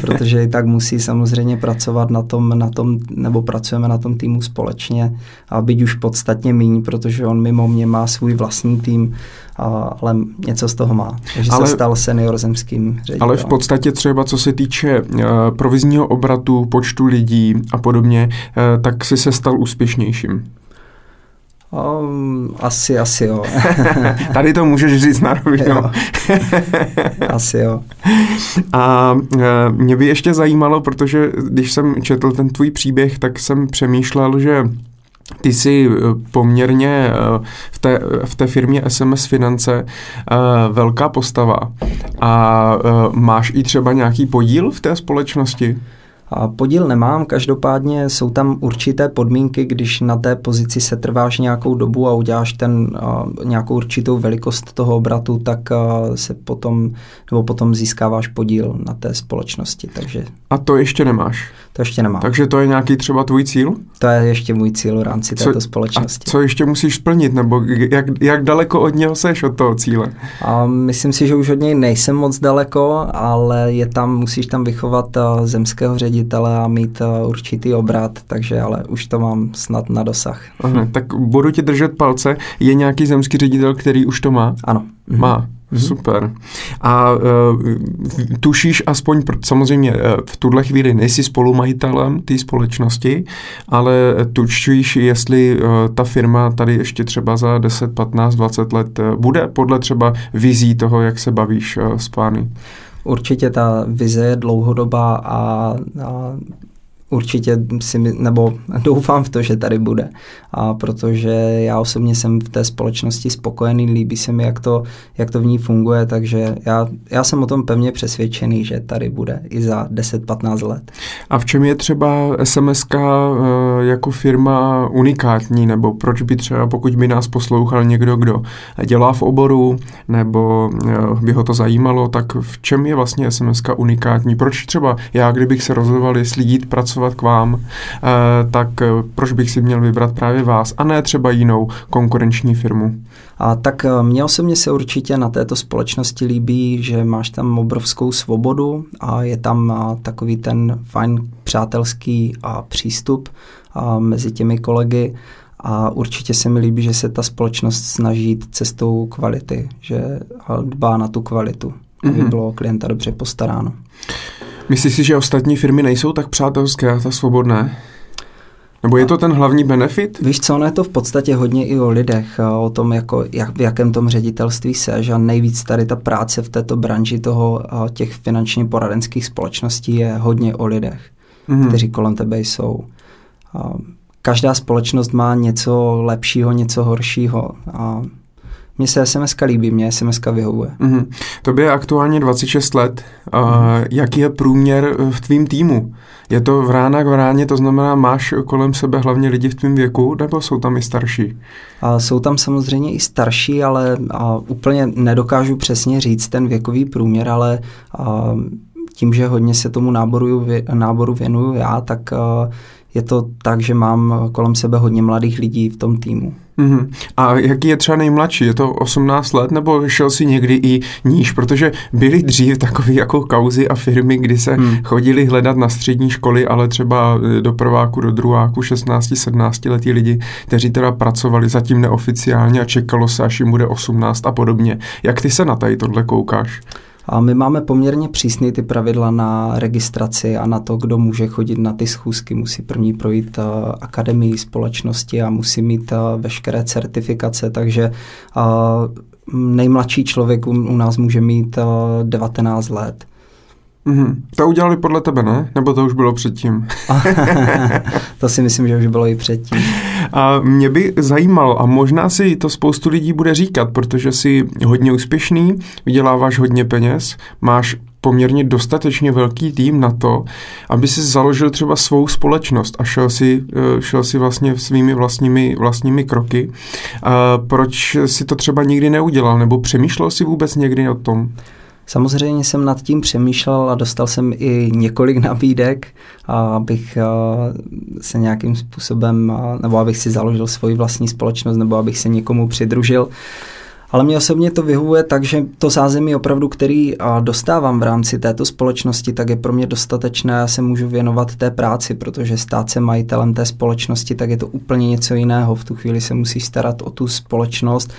protože i tak musí samozřejmě pracovat na tom, na tom, nebo pracujeme na tom týmu společně, a byť už podstatně míň, protože on mimo mě má svůj vlastní tým, ale něco z toho má. Takže ale, se stal senior zemským ředitelem. Ale v podstatě třeba, co se týče uh, provizního obratu, počtu lidí a podobně, uh, tak si se stal úspěšnějším. Um, asi, asi jo. Tady to můžeš říct na rovinu. Asi jo. A e, mě by ještě zajímalo, protože když jsem četl ten tvůj příběh, tak jsem přemýšlel, že ty jsi poměrně v té, v té firmě S M S Finance velká postava a máš i třeba nějaký podíl v té společnosti? Podíl nemám, každopádně jsou tam určité podmínky, když na té pozici se trváš nějakou dobu a uděláš ten, nějakou určitou velikost toho obratu, tak se potom, nebo potom získáváš podíl na té společnosti. Takže... A to ještě nemáš? To ještě nemám. Takže to je nějaký třeba tvůj cíl? To je ještě můj cíl v rámci co, této společnosti. A co ještě musíš splnit, nebo jak, jak daleko od něho seš, od toho cíle? A myslím si, že už od něj nejsem moc daleko, ale je tam, musíš tam vychovat zemského ředitele a mít uh, určitý obrat, takže ale už to mám snad na dosah. Aha, tak budu ti držet palce. Je nějaký zemský ředitel, který už to má? Ano. Má. Mm-hmm. Super. A uh, tušíš aspoň, samozřejmě v tuhle chvíli nejsi spolumajitelem té společnosti, ale tušíš, jestli uh, ta firma tady ještě třeba za deset, patnáct, dvacet let uh, bude, podle třeba vizí toho, jak se bavíš uh, s pány? Určitě ta vize je dlouhodobá a, a určitě si, nebo doufám v to, že tady bude. A protože já osobně jsem v té společnosti spokojený, líbí se mi, jak to, jak to v ní funguje, takže já, já jsem o tom pevně přesvědčený, že tady bude i za deset patnáct let. A v čem je třeba es em eska jako firma unikátní, nebo proč by třeba, pokud by nás poslouchal někdo, kdo dělá v oboru, nebo by ho to zajímalo, tak v čem je vlastně es em eska unikátní? Proč třeba já, kdybych se rozhodoval, jestli jít pracovat k vám, tak proč bych si měl vybrat právě vás a ne třeba jinou konkurenční firmu? A tak mně osobně se určitě na této společnosti líbí, že máš tam obrovskou svobodu a je tam takový ten fajn přátelský přístup mezi těmi kolegy. A určitě se mi líbí, že se ta společnost snaží cestou kvality, že dbá na tu kvalitu, aby bylo klienta dobře postaráno. Myslíš si, že ostatní firmy nejsou tak přátelské a tak svobodné? Nebo je to ten hlavní benefit? Víš co, ono je to v podstatě hodně i o lidech, o tom, jako, jak, v jakém tom ředitelství seš, a nejvíc tady ta práce v této branži toho, těch finančně poradenských společností je hodně o lidech, mm-hmm. kteří kolem tebe jsou. Každá společnost má něco lepšího, něco horšího a mně se es em eska líbí, mě es em eska vyhovuje. Mm-hmm. Tobě je aktuálně dvacet šest let. Uh, mm-hmm. Jaký je průměr v tvým týmu? Je to vrána k vráně, to znamená, máš kolem sebe hlavně lidi v tvým věku, nebo jsou tam i starší? Uh, jsou tam samozřejmě i starší, ale uh, úplně nedokážu přesně říct ten věkový průměr, ale uh, tím, že hodně se tomu náboru, náboru věnuju já, tak uh, je to tak, že mám kolem sebe hodně mladých lidí v tom týmu. Mm-hmm. A jaký je třeba nejmladší? Je to osmnáct let, nebo šel si někdy i níž? Protože byly dřív takové jako kauzy a firmy, kdy se mm. chodili hledat na střední školy, ale třeba do prváku, do druháku, šestnáct, sedmnáct letí lidi, kteří teda pracovali zatím neoficiálně a čekalo se, až jim bude osmnáct a podobně. Jak ty se na tady tohle koukáš? A my máme poměrně přísné ty pravidla na registraci a na to, kdo může chodit na ty schůzky. Musí první projít uh, akademii společnosti a musí mít uh, veškeré certifikace, takže uh, nejmladší člověk u, u nás může mít uh, devatenáct let. Mm-hmm. To udělali podle tebe, ne? Nebo to už bylo předtím? To si myslím, že už bylo i předtím. A mě by zajímalo, a možná si to spoustu lidí bude říkat, protože jsi hodně úspěšný, vyděláváš hodně peněz, máš poměrně dostatečně velký tým na to, aby si založil třeba svou společnost a šel si, šel si vlastně svými vlastními, vlastními kroky. A proč si to třeba nikdy neudělal? Nebo přemýšlel si vůbec někdy o tom? Samozřejmě jsem nad tím přemýšlel a dostal jsem i několik nabídek, abych se nějakým způsobem, nebo abych si založil svoji vlastní společnost, nebo abych se někomu přidružil. Ale mě osobně to vyhovuje tak, že to zázemí opravdu, který dostávám v rámci této společnosti, tak je pro mě dostatečné, já se můžu věnovat té práci, protože stát se majitelem té společnosti, tak je to úplně něco jiného. V tu chvíli se musíš starat o tu společnost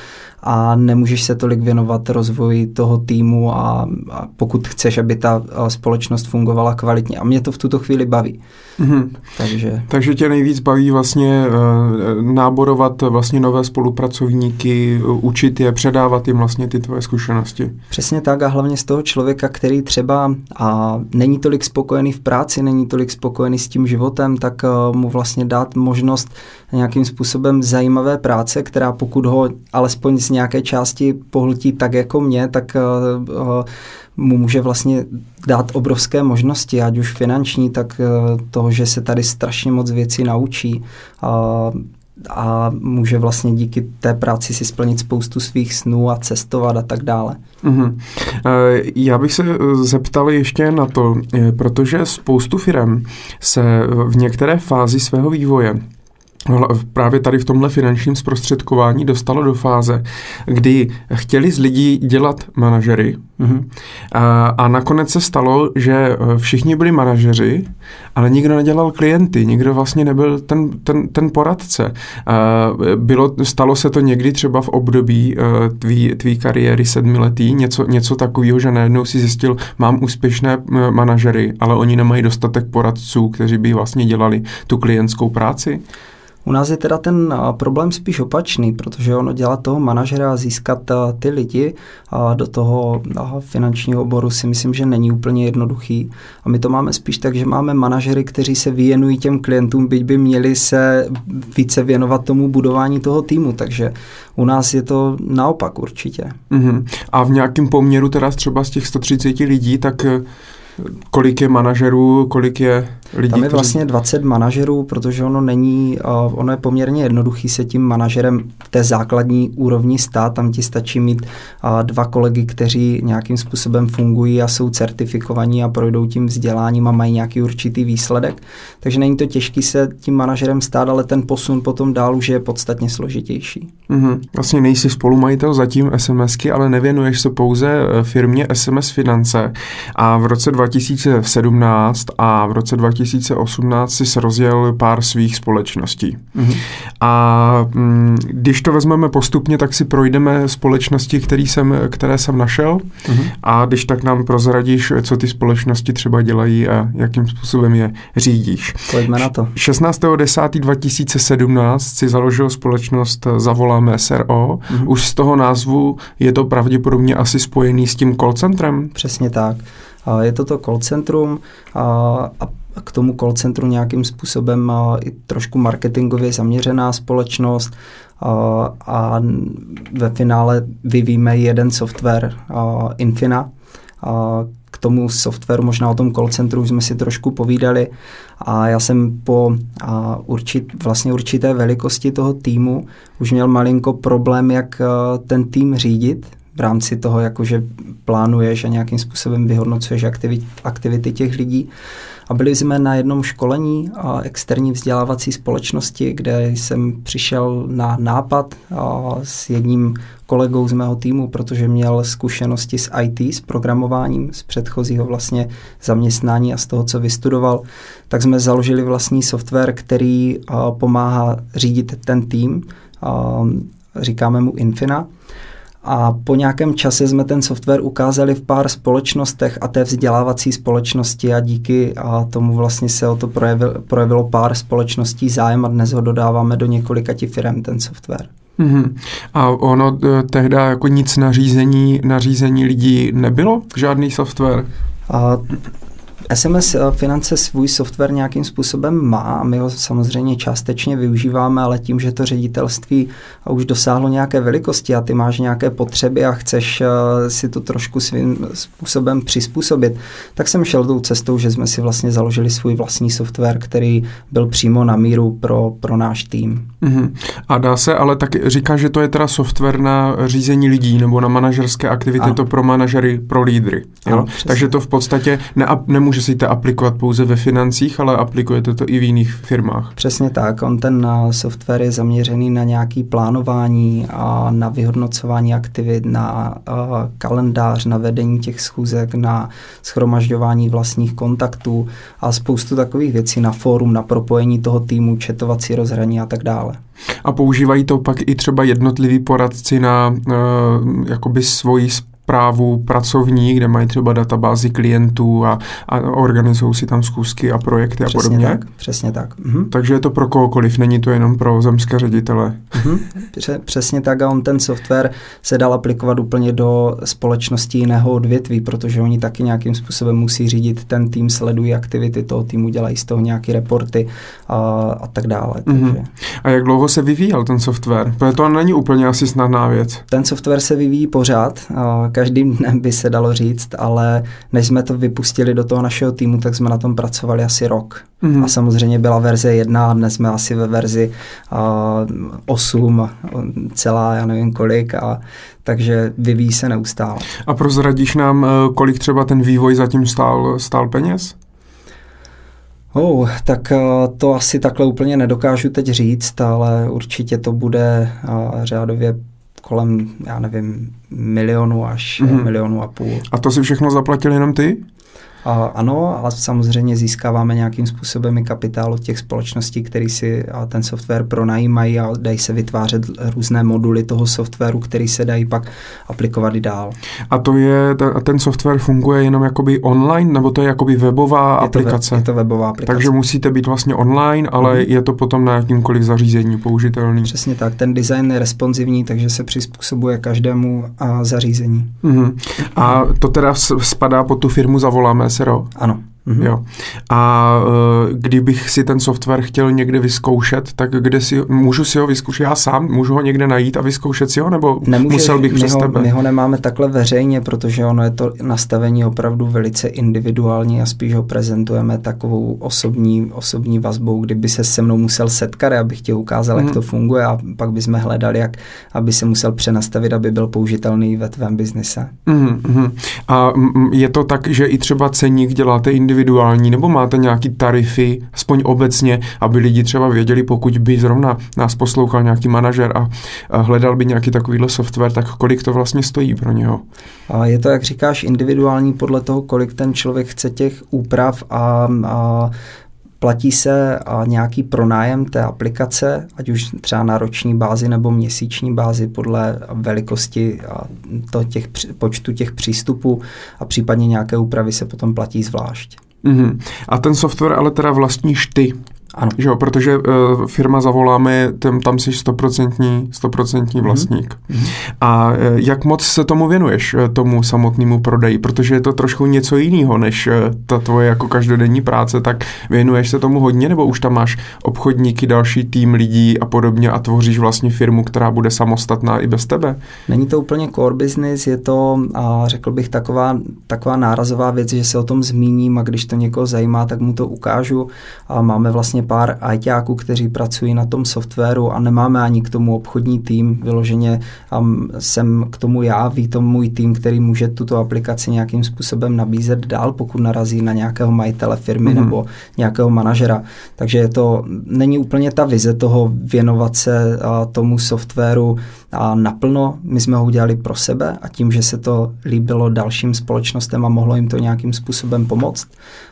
a nemůžeš se tolik věnovat rozvoji toho týmu, a, a pokud chceš, aby ta společnost fungovala kvalitně. A mě to v tuto chvíli baví. Mm-hmm. Takže... Takže tě nejvíc baví vlastně náborovat vlastně nové spolupracovníky, učit je, předávat jim vlastně ty tvoje zkušenosti. Přesně tak, a hlavně z toho člověka, který třeba a není tolik spokojený v práci, není tolik spokojený s tím životem, tak uh, mu vlastně dát možnost nějakým způsobem zajímavé práce, která pokud ho alespoň z nějaké části pohltí tak jako mě, tak uh, uh, mu může vlastně dát obrovské možnosti, ať už finanční, tak uh, toho, že se tady strašně moc věcí naučí uh, a může vlastně díky té práci si splnit spoustu svých snů a cestovat a tak dále. Mm-hmm. Já bych se zeptal ještě na to, protože spoustu firem se v některé fázi svého vývoje právě tady v tomhle finančním zprostředkování dostalo do fáze, kdy chtěli z lidí dělat manažery, mm-hmm. a, a nakonec se stalo, že všichni byli manažeři, ale nikdo nedělal klienty, nikdo vlastně nebyl ten, ten, ten poradce. Bylo, stalo se to někdy třeba v období tvý, tvý kariéry sedmiletý, něco, něco takového, že najednou si zjistil, mám úspěšné manažery, ale oni nemají dostatek poradců, kteří by vlastně dělali tu klientskou práci. U nás je teda ten problém spíš opačný, protože ono dělá toho manažera a získat ty lidi a do toho a finančního oboru si myslím, že není úplně jednoduchý. A my to máme spíš tak, že máme manažery, kteří se věnují těm klientům, byť by měli se více věnovat tomu budování toho týmu, takže u nás je to naopak určitě. Mm-hmm. A v nějakém poměru teda třeba z těch sto třicet lidí, tak kolik je manažerů, kolik je lidí? Tam je vlastně dvacet manažerů, protože ono není, ono je poměrně jednoduchý se tím manažerem té základní úrovni stát, tam ti stačí mít dva kolegy, kteří nějakým způsobem fungují a jsou certifikovaní a projdou tím vzděláním a mají nějaký určitý výsledek, takže není to těžký se tím manažerem stát, ale ten posun potom dál už je podstatně složitější. Mm-hmm. Vlastně nejsi spolumajitel zatím SMSky, ale nevěnuješ se pouze firmě S M S Finance a v roce dva tisíce sedmnáct a v roce dva tisíce osmnáct si rozjel pár svých společností. Mm-hmm. A mm, když to vezmeme postupně, tak si projdeme společnosti, který jsem, které jsem našel, mm-hmm. a když tak nám prozradíš, co ty společnosti třeba dělají a jakým způsobem je řídíš. Pojďme na to. šestnáctého desátého dva tisíce sedmnáct si založil společnost Zavoláme s r o. Mm-hmm. Už z toho názvu je to pravděpodobně asi spojený s tím call centrem? Přesně tak. Je to to call centrum a, a k tomu call centru nějakým způsobem a, i trošku marketingově zaměřená společnost a, a ve finále vyvíjíme jeden software a, Infina. A k tomu softwaru, možná o tom call centru jsme si trošku povídali a já jsem po a určit, vlastně určité velikosti toho týmu už měl malinko problém, jak a, ten tým řídit. V rámci toho, jakože plánuješ a nějakým způsobem vyhodnocuješ aktivit, aktivity těch lidí. A byli jsme na jednom školení a externí vzdělávací společnosti, kde jsem přišel na nápad a s jedním kolegou z mého týmu, protože měl zkušenosti s í té, s programováním, z předchozího vlastně zaměstnání a z toho, co vystudoval, tak jsme založili vlastní software, který a, pomáhá řídit ten tým, a, říkáme mu Infina. A po nějakém čase jsme ten software ukázali v pár společnostech a té vzdělávací společnosti a díky a tomu vlastně se o to projevil, projevilo pár společností zájem a dnes ho dodáváme do několika ti firem ten software. Mm-hmm. A ono tehdy jako nic nařízení, nařízení lidí nebylo? Žádný software? A S M S Finance svůj software nějakým způsobem má, my ho samozřejmě částečně využíváme, ale tím, že to ředitelství už dosáhlo nějaké velikosti a ty máš nějaké potřeby a chceš si to trošku svým způsobem přizpůsobit, tak jsem šel tou cestou, že jsme si vlastně založili svůj vlastní software, který byl přímo na míru pro, pro náš tým. Mm-hmm. A dá se ale taky říká, že to je teda software na řízení lidí nebo na manažerské aktivity, ano. To pro manažery, pro lídry. Ano, takže to v podstatě ne, nemůže musíte aplikovat pouze ve financích, ale aplikujete to i v jiných firmách. Přesně tak. On ten software je zaměřený na nějaké plánování a na vyhodnocování aktivit, na kalendář, na vedení těch schůzek, na shromažďování vlastních kontaktů a spoustu takových věcí na fórum, na propojení toho týmu, chatovací rozhraní a tak dále. A používají to pak i třeba jednotliví poradci na uh, jakoby svoji právu pracovní, kde mají třeba databázi klientů a, a organizují si tam schůzky a projekty přesně a podobně. Tak, přesně tak. Mhm. Takže je to pro kohokoliv, není to jenom pro zemské ředitele. Mhm. Přesně tak a on ten software se dal aplikovat úplně do společnosti jiného odvětví, protože oni taky nějakým způsobem musí řídit ten tým, sledují aktivity toho týmu, dělají z toho nějaké reporty a, a tak dále. Takže. Mhm. A jak dlouho se vyvíjel ten software? Protože to není úplně asi snadná věc. Ten software se vyvíjí pořád, každým dnem by se dalo říct, ale než jsme to vypustili do toho našeho týmu, tak jsme na tom pracovali asi rok. Mm-hmm. A samozřejmě byla verze jedna a dnes jsme asi ve verzi osm, celá já nevím kolik, a takže vyvíjí se neustále. A prozradíš nám, kolik třeba ten vývoj zatím stál, stál peněz? Oh, tak to asi takhle úplně nedokážu teď říct, ale určitě to bude řádově kolem, já nevím, milionu až mm-hmm. milionu a půl. A to si všechno zaplatil jenom ty? A, ano, a samozřejmě získáváme nějakým způsobem i kapitál od těch společností, které si a ten software pronajímají a dají se vytvářet různé moduly toho softwaru, který se dají pak aplikovat i dál. A to je, ten software funguje jenom jakoby online, nebo to je jakoby webová je aplikace? To web, je to webová aplikace. Takže musíte být vlastně online, ale mm. je to potom na jakýmkoliv zařízení použitelný. Přesně tak, ten design je responsivní, takže se přizpůsobuje každému a zařízení. Mm. A to teda spadá pod tu firmu Zavoláme, Sero. Ano. Mhm. Jo. A kdybych si ten software chtěl někde vyzkoušet, tak kde si, můžu si ho vyzkoušet? Já sám můžu ho někde najít a vyzkoušet si ho, nebo nemůžeš, musel bych přes ho, tebe? My ho nemáme takhle veřejně, protože ono je to nastavení opravdu velice individuální a spíš ho prezentujeme takovou osobní, osobní vazbou, kdyby se se mnou musel setkat, abych ti ukázal, mhm. jak to funguje a pak bychom hledali, jak aby se musel přenastavit, aby byl použitelný ve tvém biznise. Mhm. A je to tak, že i třeba ceník děláte individuální individuální, nebo máte nějaký tarify, aspoň obecně, aby lidi třeba věděli, pokud by zrovna nás poslouchal nějaký manažer a hledal by nějaký takovýhle software, tak kolik to vlastně stojí pro něho? Je to, jak říkáš, individuální podle toho, kolik ten člověk chce těch úprav a, a platí se a nějaký pronájem té aplikace, ať už třeba na roční bázi nebo měsíční bázi podle velikosti a to těch, počtu těch přístupů a případně nějaké úpravy se potom platí zvlášť. Mm-hmm. A ten software ale teda vlastníš ty? Ano. Že jo, protože uh, firma Zavoláme, tam, tam jsi stoprocentní, stoprocentní vlastník. Mm-hmm. A uh, jak moc se tomu věnuješ, tomu samotnému prodeji? Protože je to trošku něco jiného, než uh, ta tvoje jako každodenní práce, tak věnuješ se tomu hodně, nebo už tam máš obchodníky, další tým lidí a podobně a tvoříš vlastně firmu, která bude samostatná i bez tebe? Není to úplně core business, je to, uh, řekl bych, taková, taková nárazová věc, že se o tom zmíním a když to někoho zajímá, tak mu to ukážu a máme vlastně pár ajťáků, kteří pracují na tom softwaru a nemáme ani k tomu obchodní tým vyloženě a jsem k tomu já, ví to můj tým, který může tuto aplikaci nějakým způsobem nabízet dál, pokud narazí na nějakého majitele firmy mm-hmm. nebo nějakého manažera. Takže je to, není úplně ta vize toho věnovat se a, tomu softwaru a naplno. My jsme ho udělali pro sebe a tím, že se to líbilo dalším společnostem a mohlo jim to nějakým způsobem pomoct,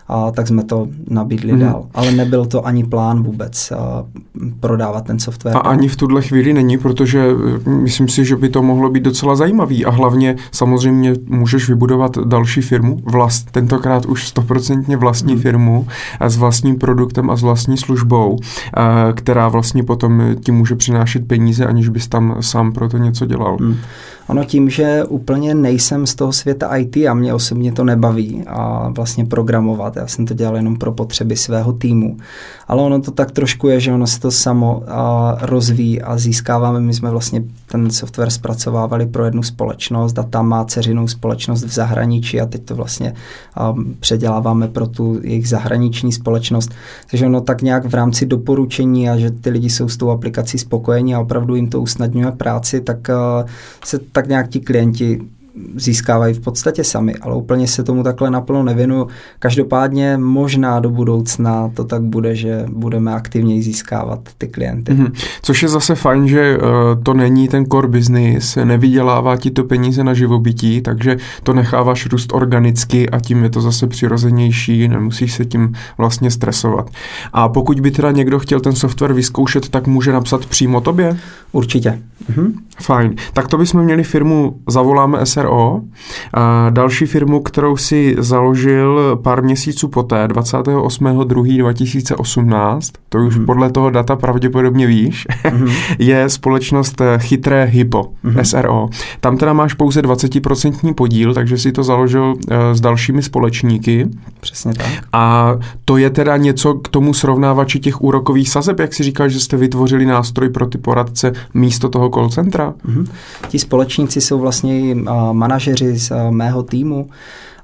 a, tak jsme to nabídli mm-hmm. dál. Ale nebyl to ani plán vůbec a, prodávat ten software. A ani v tuhle chvíli není, protože myslím si, že by to mohlo být docela zajímavý a hlavně samozřejmě můžeš vybudovat další firmu, vlast, tentokrát už stoprocentně vlastní hmm. firmu a s vlastním produktem a s vlastní službou, a, která vlastně potom ti může přinášet peníze, aniž bys tam sám pro to něco dělal. Hmm. Ono tím, že úplně nejsem z toho světa í té a mě osobně to nebaví a vlastně programovat, já jsem to dělal jenom pro potřeby svého týmu, ale ono to tak trošku je, že ono se to samo a, rozvíjí a získáváme, my jsme vlastně ten software zpracovávali pro jednu společnost a tam má dceřinou společnost v zahraničí a teď to vlastně a, předěláváme pro tu jejich zahraniční společnost, takže ono tak nějak v rámci doporučení a že ty lidi jsou s tou aplikací spokojeni a opravdu jim to usnadňuje práci, tak a, se tak nějak ti klienti získávají v podstatě sami, ale úplně se tomu takhle naplno nevěnuju. Každopádně možná do budoucna to tak bude, že budeme aktivněji získávat ty klienty. Mm-hmm. Což je zase fajn, že uh, to není ten core business, nevydělává ti to peníze na živobytí, takže to necháváš růst organicky a tím je to zase přirozenější, nemusíš se tím vlastně stresovat. A pokud by teda někdo chtěl ten software vyzkoušet, tak může napsat přímo tobě? Určitě. Mm-hmm. Fajn. Tak to bychom měli firmu Zavoláme es er ó r o. A další firmu, kterou si založil pár měsíců poté, dvacátého osmého druhého dva tisíce osmnáct, to už mm. podle toho data pravděpodobně víš, mm. je společnost Chytré Hypo, mm. s r o. Tam teda máš pouze dvacet procent podíl, takže si to založil s dalšími společníky. Přesně tak. A to je teda něco k tomu srovnávači těch úrokových sazeb, jak si říkáš, že jste vytvořili nástroj pro ty poradce místo toho call centra? Mm. Ti společníci jsou vlastně manažeři z mého týmu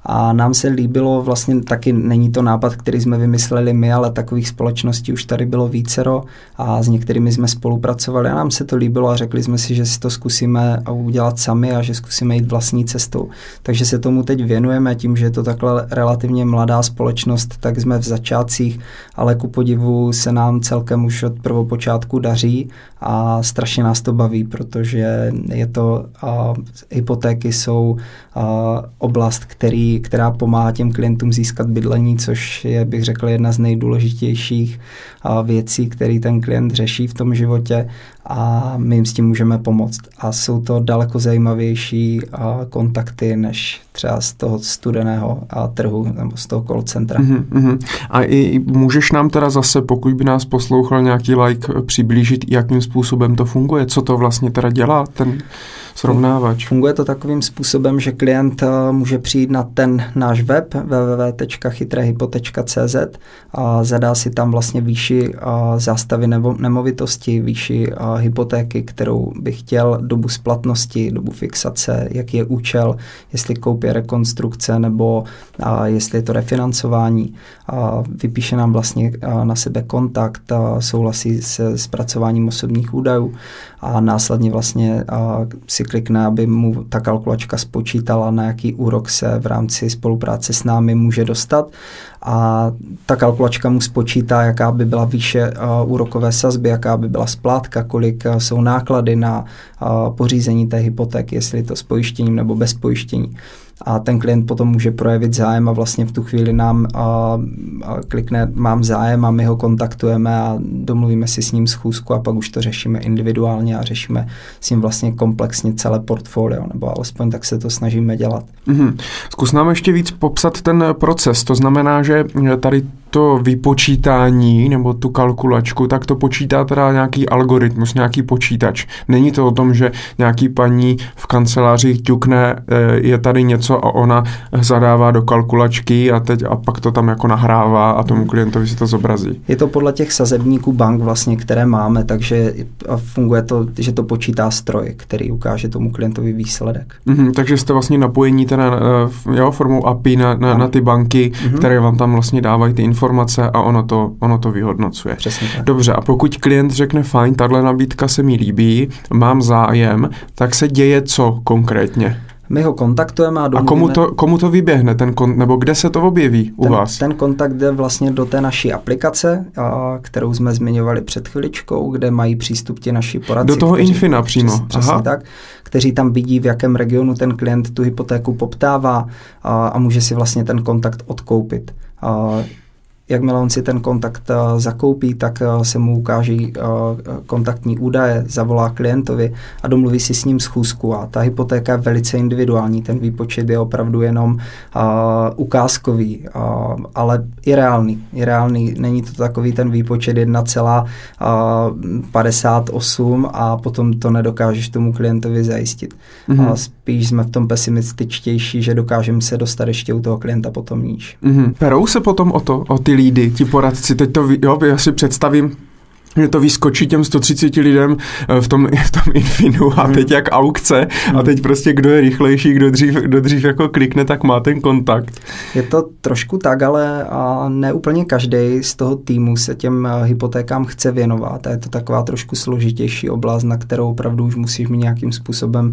a nám se líbilo, vlastně taky není to nápad, který jsme vymysleli my, ale takových společností už tady bylo vícero a s některými jsme spolupracovali a nám se to líbilo a řekli jsme si, že si to zkusíme udělat sami a že zkusíme jít vlastní cestou. Takže se tomu teď věnujeme, tím, že je to takhle relativně mladá společnost, tak jsme v začátcích, ale ku podivu se nám celkem už od prvopočátku daří a strašně nás to baví, protože je to, a, hypotéky jsou a, oblast, který která pomáhá těm klientům získat bydlení, což je, bych řekl, jedna z nejdůležitějších věcí, který ten klient řeší v tom životě a my jim s tím můžeme pomoct. A jsou to daleko zajímavější kontakty než třeba z toho studeného trhu nebo z toho call centra. Mm-hmm. A i můžeš nám teda zase, pokud by nás poslouchal nějaký like, přiblížit, jakým způsobem to funguje? Co to vlastně teda dělá ten srovnávač? Funguje to takovým způsobem, že klient může přijít na ten náš web w w w tečka chytré hypo tečka c z a zadá si tam vlastně výši zástavy nebo nemovitosti, výši hypotéky, kterou by chtěl, dobu splatnosti, dobu fixace, jaký je účel, jestli koupě, rekonstrukce nebo jestli je to refinancování. A vypíše nám vlastně na sebe kontakt, souhlasí se zpracováním osobních údajů a následně vlastně si klikne, aby mu ta kalkulačka spočítala, na jaký úrok se v rámci spolupráce s námi může dostat a ta kalkulačka mu spočítá, jaká by byla výše uh, úrokové sazby, jaká by byla splátka, kolik uh, jsou náklady na uh, pořízení té hypotéky, jestli to s pojištěním nebo bez pojištění. A ten klient potom může projevit zájem a vlastně v tu chvíli nám a, a klikne mám zájem a my ho kontaktujeme a domluvíme si s ním schůzku a pak už to řešíme individuálně a řešíme s ním vlastně komplexně celé portfolio, nebo alespoň tak se to snažíme dělat. Mm-hmm. Zkus nám ještě víc popsat ten proces, to znamená, že tady to vypočítání nebo tu kalkulačku, tak to počítá teda nějaký algoritmus, nějaký počítač. Není to o tom, že nějaký paní v kanceláři ťukne, je tady něco a ona zadává do kalkulačky a teď a pak to tam jako nahrává a tomu klientovi se to zobrazí. Je to podle těch sazebníků bank vlastně, které máme, takže funguje to, že to počítá stroj, který ukáže tomu klientovi výsledek. Mm-hmm, takže jste vlastně napojení teda jo, formou á pé í na, na, na ty banky, mm-hmm. které vám tam vlastně dávají ty informace a ono to, ono to vyhodnocuje. Přesně tak. Dobře, a pokud klient řekne fajn, tahle nabídka se mi líbí, mám zájem, tak se děje co konkrétně? My ho kontaktujeme a domluvíme. A komu to, komu to vyběhne, ten kon, nebo kde se to objeví u ten, vás? Ten kontakt jde vlastně do té naší aplikace, a, kterou jsme zmiňovali před chviličkou, kde mají přístup ti naši poradci. Do toho kteří, Infina přímo. Přes, přesně Aha. tak, kteří tam vidí, v jakém regionu ten klient tu hypotéku poptává a, a může si vlastně ten kontakt odkoupit. A, Jakmile on si ten kontakt uh, zakoupí, tak uh, se mu ukáží uh, kontaktní údaje, zavolá klientovi a domluví si s ním schůzku. A ta hypotéka je velice individuální, ten výpočet je opravdu jenom uh, ukázkový, uh, ale i reálný. I reálný. Není to takový ten výpočet jedna celá padesát osm a potom to nedokážeš tomu klientovi zajistit. Mm-hmm. A spíš jsme v tom pesimističtější, že dokážeme se dostat ještě u toho klienta potom níž. Mm-hmm. Perou se potom o to, o ty lídy, ti poradci, teď to, jo, já si představím, že to vyskočí těm sto třiceti lidem v tom, v tom Infinu a teď jak aukce a teď prostě kdo je rychlejší, kdo dřív, kdo dřív jako klikne, tak má ten kontakt. Je to trošku tak, ale ne úplně každý z toho týmu se těm hypotékám chce věnovat a je to taková trošku složitější oblast, na kterou opravdu už musíš mít nějakým způsobem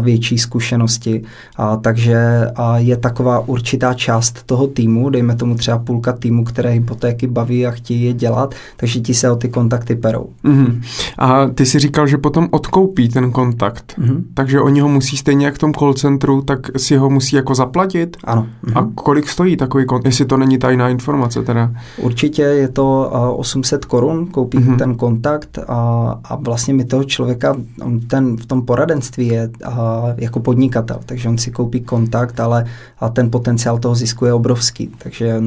větší zkušenosti. A takže je taková určitá část toho týmu, dejme tomu třeba půlka týmu, které hypotéky baví a chtějí je dělat, takže ti se o ty kontakty kontakty perou. Mm-hmm. A ty si říkal, že potom odkoupí ten kontakt, mm-hmm. takže oni ho musí stejně jak v tom call centru, tak si ho musí jako zaplatit? Ano. Mm-hmm. A kolik stojí takový kontakt, jestli to není tajná informace teda? Určitě je to uh, osm set korun, koupí mm-hmm. ten kontakt a, a vlastně my toho člověka, ten v tom poradenství je uh, jako podnikatel, takže on si koupí kontakt, ale a ten potenciál toho zisku je obrovský, takže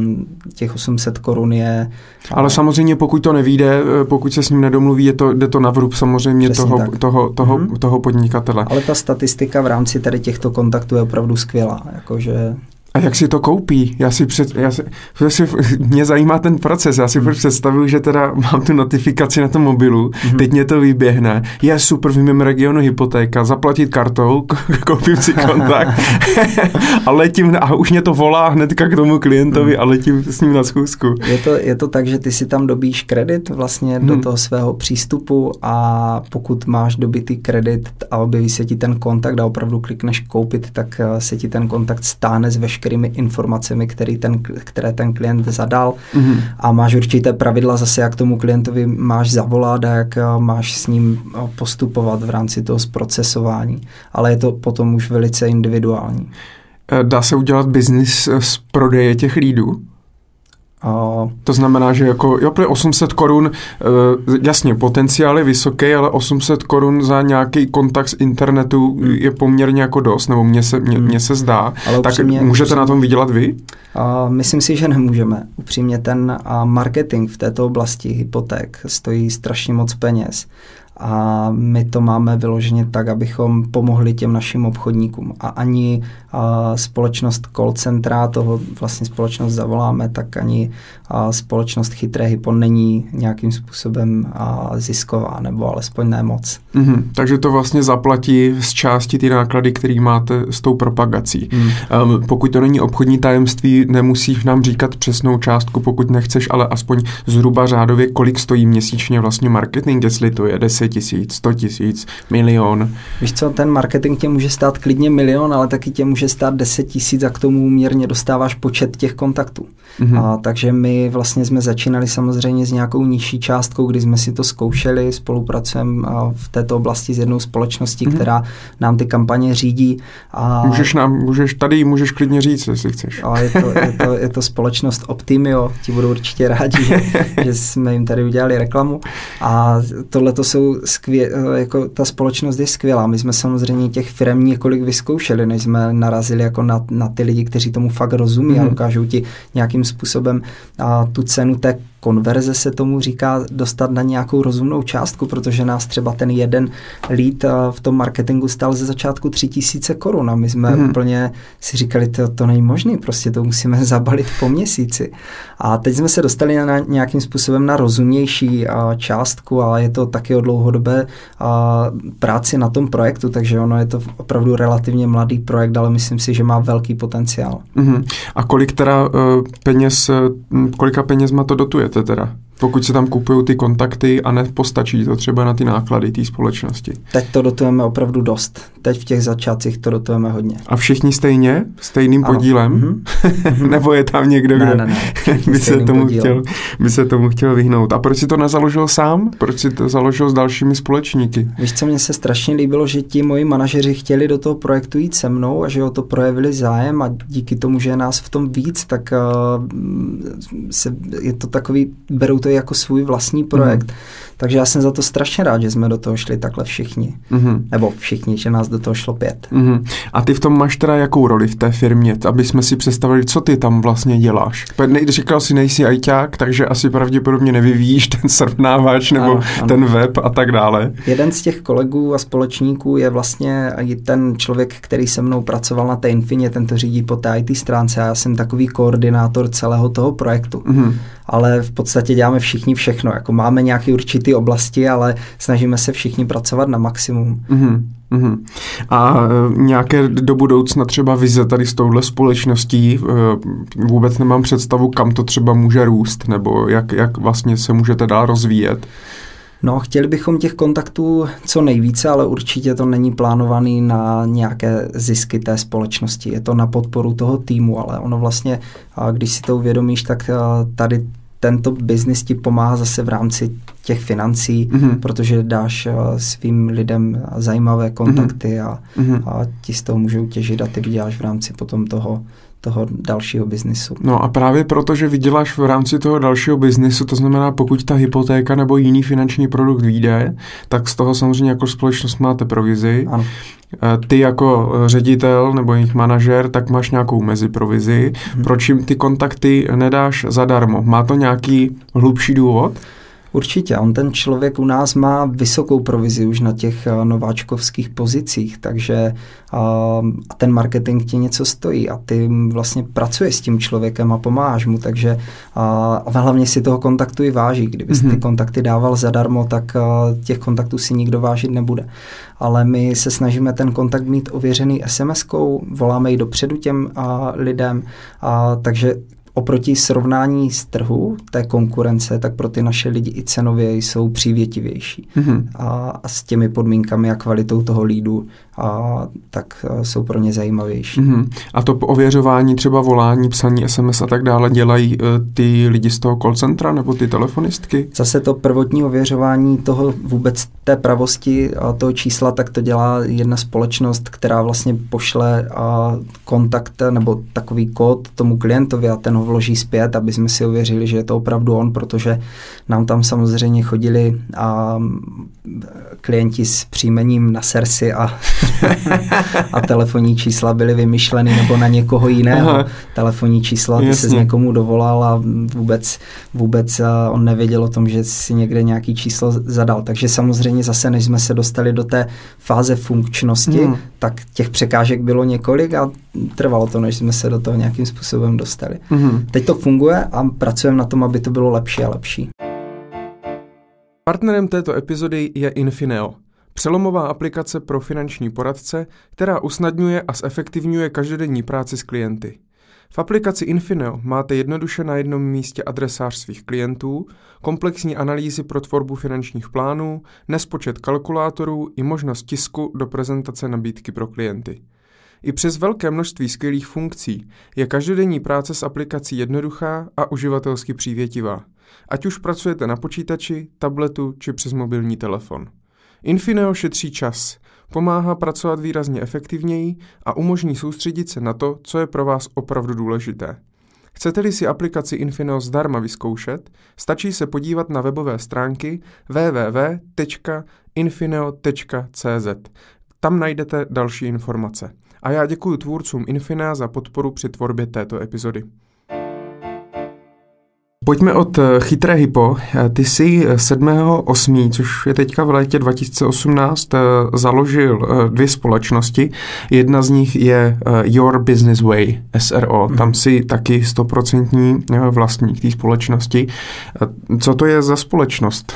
těch osm set korun je... Ale, ale samozřejmě pokud to nevyjde, pokud se s ním nedomluví, je to, jde to na vrub samozřejmě toho, toho, toho, mm-hmm. toho podnikatele. Ale ta statistika v rámci tady těchto kontaktů je opravdu skvělá, jakože... A jak si to koupí? Já si před, já si, si, mě zajímá ten proces. Já si mm. představuju, že teda mám tu notifikaci na tom mobilu, mm. teď mě to vyběhne. Je super, v mém regionu hypotéka, zaplatit kartou, koupím si kontakt a letím, a už mě to volá hnedka k tomu klientovi mm. a letím s ním na schůzku. Je to, je to tak, že ty si tam dobíš kredit vlastně mm. do toho svého přístupu a pokud máš dobitý kredit a objeví se ti ten kontakt a opravdu klikneš koupit, tak se ti ten kontakt stáhne z veškerých kterými informacemi, který ten, které ten klient zadal mm-hmm. a máš určité pravidla zase, jak tomu klientovi máš zavolat a jak máš s ním postupovat v rámci toho zprocesování. Ale je to potom už velice individuální. Dá se udělat biznis z prodeje těch lídů? A... To znamená, že jako jo, osm set korun, jasně, potenciál je vysoký, ale osm set korun za nějaký kontakt z internetu mm. je poměrně jako dost, nebo mně se, mně, mně se zdá. Ale tak upřímně, můžete upřímně, na tom vydělat vy? A myslím si, že nemůžeme. Upřímně ten a marketing v této oblasti hypoték stojí strašně moc peněz. A my to máme vyloženě tak, abychom pomohli těm našim obchodníkům. A ani a společnost call centra, toho vlastně společnost Zavoláme, tak ani a společnost Chytré Hypo není nějakým způsobem a zisková, nebo alespoň ne moc. Mm-hmm. Takže to vlastně zaplatí z části ty náklady, které máte s tou propagací. Mm. Um, pokud to není obchodní tajemství, nemusíš nám říkat přesnou částku, pokud nechceš, ale aspoň zhruba řádově, kolik stojí měsíčně vlastně marketing, jestli to je deset tisíc, sto tisíc, milion. Víš co, ten marketing tě může stát klidně milion, ale taky tě může stát deset tisíc a k tomu úměrně dostáváš počet těch kontaktů. Mm-hmm. A, takže my vlastně jsme začínali samozřejmě s nějakou nižší částkou, kdy jsme si to zkoušeli, spolupracujeme v této oblasti s jednou společností, mm-hmm. která nám ty kampaně řídí. A můžeš nám, můžeš, tady můžeš klidně říct, jestli chceš. A je to, je to, je to společnost Optimio, ti budou určitě rádi, že, že jsme jim tady udělali reklamu. A tohle to jsou Skvě, jako ta společnost je skvělá. My jsme samozřejmě těch firm několik vyzkoušeli, než jsme narazili jako na, na ty lidi, kteří tomu fakt rozumí mm. a dokážou ti nějakým způsobem a, tu cenu té konverze se tomu říká dostat na nějakou rozumnou částku, protože nás třeba ten jeden lead v tom marketingu stál ze začátku tři tisíce korun a my jsme hmm. úplně si říkali, to, to není možný, prostě to musíme zabalit po měsíci. A teď jsme se dostali na, na nějakým způsobem na rozumnější a, částku, ale je to taky o dlouhodobé a, práci na tom projektu, takže ono je to opravdu relativně mladý projekt, ale myslím si, že má velký potenciál. Hmm. A kolik teda peněz, kolika peněz má to dotuje? Teda, pokud se tam kupují ty kontakty a nepostačí to třeba na ty náklady té společnosti. Teď to dotujeme opravdu dost. Teď v těch začátcích to dotujeme hodně. A všichni stejně? Stejným ano. podílem? Mm-hmm. Nebo je tam někdo, ne, kdo ne, ne. By, se tomu chtěl, by se tomu chtěl vyhnout? A proč si to nezaložil sám? Proč si to založil s dalšími společníky? Víš co, mně se strašně líbilo, že ti moji manažeři chtěli do toho projektu jít se mnou a že o to projevili zájem a díky tomu, že je nás v tom víc, tak uh, se, je to takový, berou to jako svůj vlastní projekt. Mm. Takže já jsem za to strašně rád, že jsme do toho šli takhle všichni. Mm. Nebo všichni, že nás do toho šlo pět. Mm. A ty v tom máš teda jakou roli v té firmě? Aby jsme si představili, co ty tam vlastně děláš. Říkal si, nejsi ajťák, takže asi pravděpodobně nevyvíjíš ten srovnávač nebo ano, ano. ten web a tak dále. Jeden z těch kolegů a společníků je vlastně ten člověk, který se mnou pracoval na té Infině, ten to řídí po té í té stránce a já jsem takový koordinátor celého toho projektu. Mm. Ale v podstatě děláme všichni všechno. Jako máme nějaké určité oblasti, ale snažíme se všichni pracovat na maximum. Mm-hmm. Mm-hmm. A nějaké do budoucna třeba vize tady s touhle společností, vůbec nemám představu, kam to třeba může růst, nebo jak, jak vlastně se můžete dál rozvíjet? No, chtěli bychom těch kontaktů co nejvíce, ale určitě to není plánovaný na nějaké zisky té společnosti. Je to na podporu toho týmu, ale ono vlastně, když si to uvědomíš, tak tady tento biznis ti pomáhá zase v rámci těch financí, mm-hmm. protože dáš svým lidem zajímavé kontakty a, mm-hmm. a ti z toho můžou těžit a ty vyděláš v rámci potom toho, toho dalšího biznisu. No a právě proto, že vyděláš v rámci toho dalšího biznisu, to znamená, pokud ta hypotéka nebo jiný finanční produkt vyjde, tak z toho samozřejmě jako společnost máte provizi. Ano. Ty jako ředitel nebo jejich manažer, tak máš nějakou meziprovizi. Hmm. Proč jim ty kontakty nedáš zadarmo? Má to nějaký hlubší důvod? Určitě. On ten člověk u nás má vysokou provizi už na těch nováčkovských pozicích, takže a ten marketing ti něco stojí a ty vlastně pracuješ s tím člověkem a pomáháš mu, takže a, a hlavně si toho kontaktu i váží. Kdyby mm-hmm. ty kontakty dával zadarmo, tak těch kontaktů si nikdo vážit nebude. Ale my se snažíme ten kontakt mít ověřený es em eskou, voláme ji dopředu těm a, lidem, a, takže oproti srovnání z trhu, té konkurence, tak pro ty naše lidi i cenově jsou přívětivější. Mm-hmm. A, a s těmi podmínkami a kvalitou toho lídu, a, tak a jsou pro ně zajímavější. Mm-hmm. A to ověřování, třeba volání, psaní es em es a tak dále, dělají uh, ty lidi z toho call centra nebo ty telefonistky? Zase to prvotní ověřování toho vůbec té pravosti a toho čísla, tak to dělá jedna společnost, která vlastně pošle a kontakt nebo takový kód tomu klientovi a ten vloží zpět, aby jsme si ověřili, že je to opravdu on, protože nám tam samozřejmě chodili a klienti s příjmením na Sersi a, a telefonní čísla byly vymyšleny nebo na někoho jiného. Aha. Telefonní čísla, ty se někomu dovolal a vůbec, vůbec on nevěděl o tom, že si někde nějaký číslo zadal. Takže samozřejmě zase, než jsme se dostali do té fáze funkčnosti, hmm. tak těch překážek bylo několik a trvalo to, než jsme se do toho nějakým způsobem dostali. Hmm. Teď to funguje a pracujeme na tom, aby to bylo lepší a lepší. Partnerem této epizody je Infineo, přelomová aplikace pro finanční poradce, která usnadňuje a zefektivňuje každodenní práci s klienty. V aplikaci Infineo máte jednoduše na jednom místě adresář svých klientů, komplexní analýzy pro tvorbu finančních plánů, nespočet kalkulátorů i možnost tisku do prezentace nabídky pro klienty. I přes velké množství skvělých funkcí je každodenní práce s aplikací jednoduchá a uživatelsky přívětivá, ať už pracujete na počítači, tabletu či přes mobilní telefon. Infineo šetří čas, pomáhá pracovat výrazně efektivněji a umožní soustředit se na to, co je pro vás opravdu důležité. Chcete-li si aplikaci Infineo zdarma vyzkoušet, stačí se podívat na webové stránky w w w tečka infineo tečka c z. Tam najdete další informace. A já děkuji tvůrcům Infina za podporu při tvorbě této epizody. Pojďme od Chytré Hypo. Ty jsi sedmého osmého, což je teďka v létě dva tisíce osmnáct, založil dvě společnosti. Jedna z nich je Your Business Way, es er o. Tam jsi taky stoprocentní vlastník té společnosti. Co to je za společnost?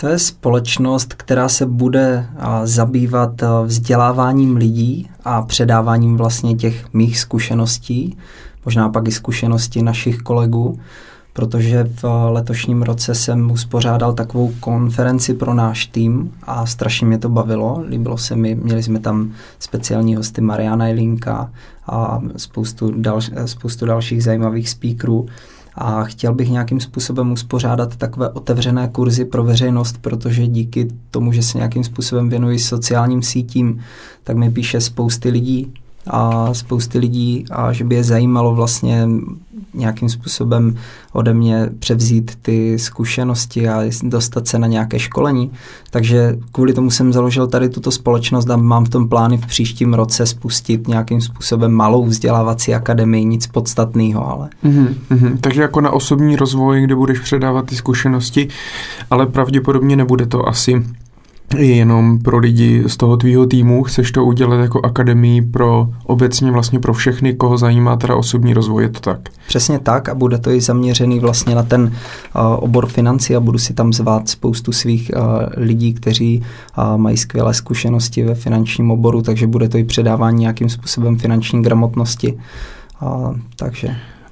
To je společnost, která se bude zabývat vzděláváním lidí a předáváním vlastně těch mých zkušeností, možná pak i zkušeností našich kolegů, protože v letošním roce jsem uspořádal takovou konferenci pro náš tým a strašně mě to bavilo, líbilo se mi, měli jsme tam speciální hosty Mariana Jelínka a spoustu, dal, spoustu dalších zajímavých speakerů. A chtěl bych nějakým způsobem uspořádat takové otevřené kurzy pro veřejnost, protože díky tomu, že se nějakým způsobem věnuji sociálním sítím, tak mi píše spousty lidí a spousty lidí a že by je zajímalo vlastně nějakým způsobem ode mě převzít ty zkušenosti a dostat se na nějaké školení. Takže kvůli tomu jsem založil tady tuto společnost a mám v tom plány v příštím roce spustit nějakým způsobem malou vzdělávací akademii, nic podstatného, ale... Mm-hmm, mm-hmm. Takže jako na osobní rozvoj, kde budeš předávat ty zkušenosti, ale pravděpodobně nebude to asi jenom pro lidi z toho tvýho týmu, chceš to udělat jako akademii pro obecně vlastně pro všechny, koho zajímá teda osobní rozvoj, je to tak? Přesně tak a bude to i zaměřený vlastně na ten uh, obor financí a budu si tam zvát spoustu svých uh, lidí, kteří uh, mají skvělé zkušenosti ve finančním oboru, takže bude to i předávání nějakým způsobem finanční gramotnosti. Uh, takže...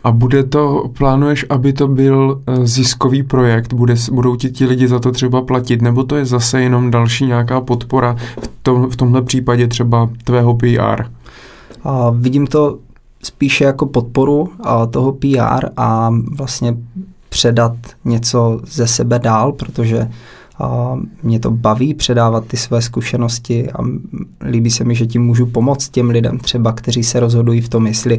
A bude to, plánuješ, aby to byl ziskový projekt? Bude, budou ti ti lidi za to třeba platit? Nebo to je zase jenom další nějaká podpora v, tom, v tomhle případě třeba tvého pé er? A vidím to spíše jako podporu a toho pé er a vlastně předat něco ze sebe dál, protože a mě to baví předávat ty své zkušenosti a líbí se mi, že tím můžu pomoct těm lidem třeba, kteří se rozhodují v tom, jestli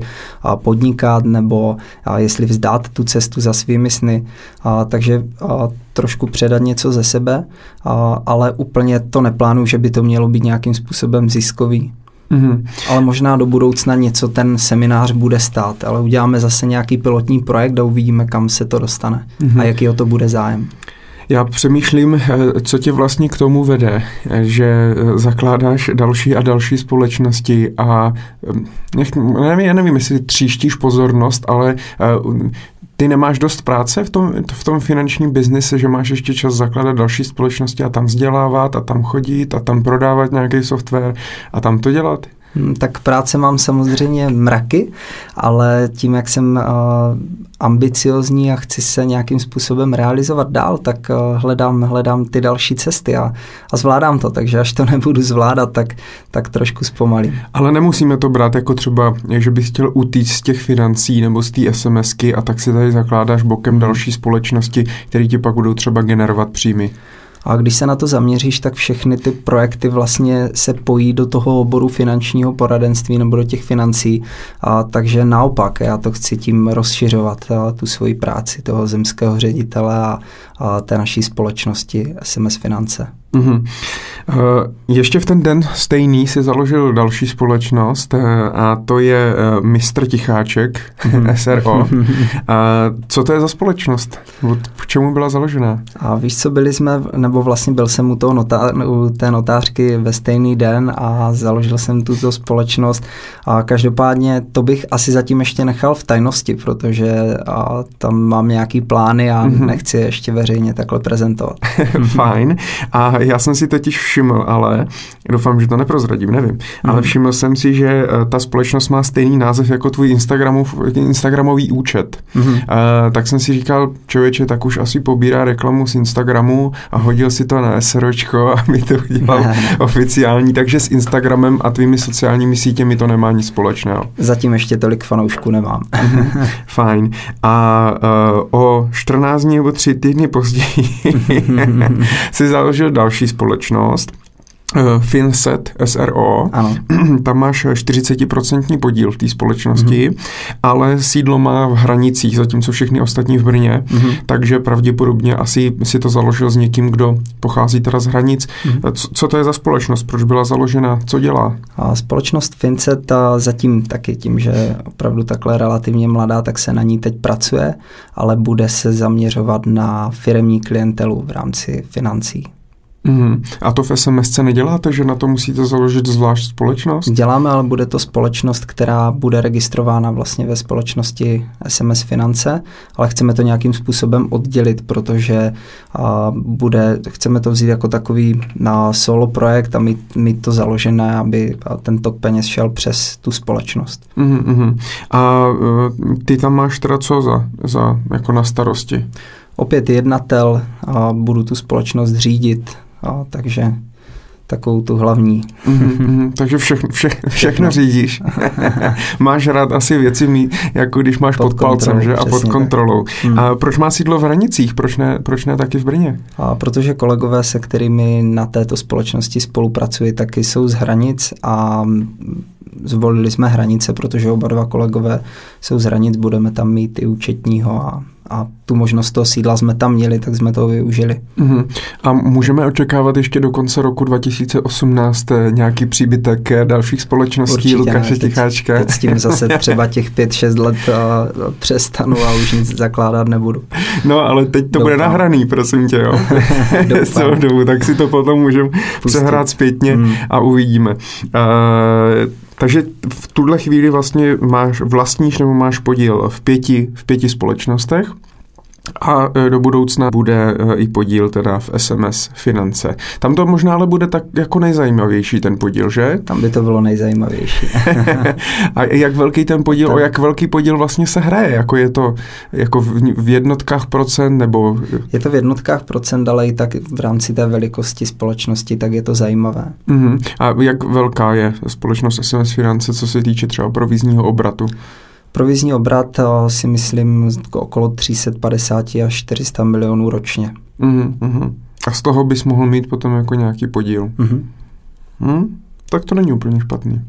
podnikat nebo jestli vzdát tu cestu za svými sny. A takže a trošku předat něco ze sebe, a, ale úplně to neplánuju, že by to mělo být nějakým způsobem ziskový. Mm-hmm. Ale možná do budoucna něco ten seminář bude stát, ale uděláme zase nějaký pilotní projekt a uvidíme, kam se to dostane mm-hmm. a jaký o to bude zájem. Já přemýšlím, co tě vlastně k tomu vede, že zakládáš další a další společnosti a nevím, já nevím, jestli tříštíš pozornost, ale ty nemáš dost práce v tom, v tom finančním biznise, že máš ještě čas zakládat další společnosti a tam vzdělávat a tam chodit a tam prodávat nějaký software a tam to dělat? Tak práce mám samozřejmě mraky, ale tím, jak jsem uh, ambiciozní a chci se nějakým způsobem realizovat dál, tak uh, hledám, hledám ty další cesty a, a zvládám to, takže až to nebudu zvládat, tak, tak trošku zpomalím. Ale nemusíme to brát jako třeba, že bych chtěl utíct z těch financí nebo z té SMSky a tak si tady zakládáš bokem další společnosti, které ti pak budou třeba generovat příjmy. A když se na to zaměříš, tak všechny ty projekty vlastně se pojí do toho oboru finančního poradenství nebo do těch financí. A takže naopak, já to chci tím rozšiřovat, a tu svoji práci toho zemského ředitele a, a té naší společnosti S M S Finance. Mm-hmm. Ještě v ten den stejný si založil další společnost a to je mistr Ticháček, mm-hmm. S R O. A co to je za společnost? K čemu byla založena? A víš co, byli jsme, nebo vlastně byl jsem u, toho notá- u té notářky ve stejný den a založil jsem tuto společnost a každopádně to bych asi zatím ještě nechal v tajnosti, protože a tam mám nějaký plány a mm-hmm. nechci ještě veřejně takhle prezentovat. Fajn. A já jsem si totiž všiml, ale doufám, že to neprozradím, nevím, mm. ale všiml jsem si, že ta společnost má stejný název jako tvůj Instagramov, Instagramový účet. Mm. Uh, tak jsem si říkal, člověče, tak už asi pobírá reklamu z Instagramu a hodil si to na SROčko, aby to udělal ne. oficiální, takže s Instagramem a tvými sociálními sítěmi to nemá nic společného. Zatím ještě tolik fanoušků nemám. Fajn. A uh, o čtrnáct dní nebo tři týdny později si založil další společnost, uh, Finset S R O. Ano. Tam máš čtyřicet procent podíl v té společnosti, mm-hmm. ale sídlo má v Hranicích, zatímco všechny ostatní v Brně, mm-hmm. takže pravděpodobně asi si to založil s někým, kdo pochází teda z Hranic. Mm-hmm. Co, co to je za společnost? Proč byla založena? Co dělá? A společnost Finset a zatím taky tím, že je opravdu takhle relativně mladá, tak se na ní teď pracuje, ale bude se zaměřovat na firemní klientelu v rámci financí. Mm. A to v SMSce neděláte, že na to musíte založit zvlášť společnost? Děláme, ale bude to společnost, která bude registrována vlastně ve společnosti S M S Finance, ale chceme to nějakým způsobem oddělit, protože a, bude, chceme to vzít jako takový na solo projekt a mít, mít to založené, aby ten tok peněz šel přes tu společnost. Mm-hmm. A ty tam máš teda co za, za jako na starosti? Opět jednatel, a budu tu společnost řídit, a takže takovou tu hlavní. Mm-hmm, takže všechno, všechno, všechno řídíš. Máš rád asi věci mít, jako když máš pod, pod palcem, že? A pod kontrolou. Hmm. A proč má sídlo v Hranicích? Proč ne, proč ne taky v Brně? A protože kolegové, se kterými na této společnosti spolupracují, taky jsou z Hranic a zvolili jsme Hranice, protože oba dva kolegové jsou z Hranic, budeme tam mít i účetního a a tu možnost toho sídla jsme tam měli, tak jsme toho využili. Uhum. A můžeme očekávat ještě do konce roku dva tisíce osmnáct nějaký příbytek dalších společností? Určitě Lukáše Ticháčka. Teď s tím zase třeba těch pět šest let uh, přestanu a už nic zakládat nebudu. No, ale teď to Doufám. bude nahraný, prosím tě, jo. Celou dobu, tak si to potom můžeme přehrát zpětně hmm. a uvidíme. Uh, Takže v tuhle chvíli vlastně máš, vlastníš nebo máš podíl v pěti, v pěti společnostech a do budoucna bude i podíl teda v S M S Finance. Tam to možná ale bude tak jako nejzajímavější ten podíl, že? Tam by to bylo nejzajímavější. A jak velký ten podíl, tak. O jak velký podíl vlastně se hraje? Jako je to jako v jednotkách procent nebo... Je to v jednotkách procent, ale i tak v rámci té velikosti společnosti, tak je to zajímavé. Uh-huh. A jak velká je společnost S M S Finance, co se týče třeba provizního obratu? Provizní obrat si myslím okolo tři sta padesát až čtyři sta milionů ročně. Mm, mm. A z toho bys mohl mít potom jako nějaký podíl. Mm. Mm? Tak to není úplně špatný.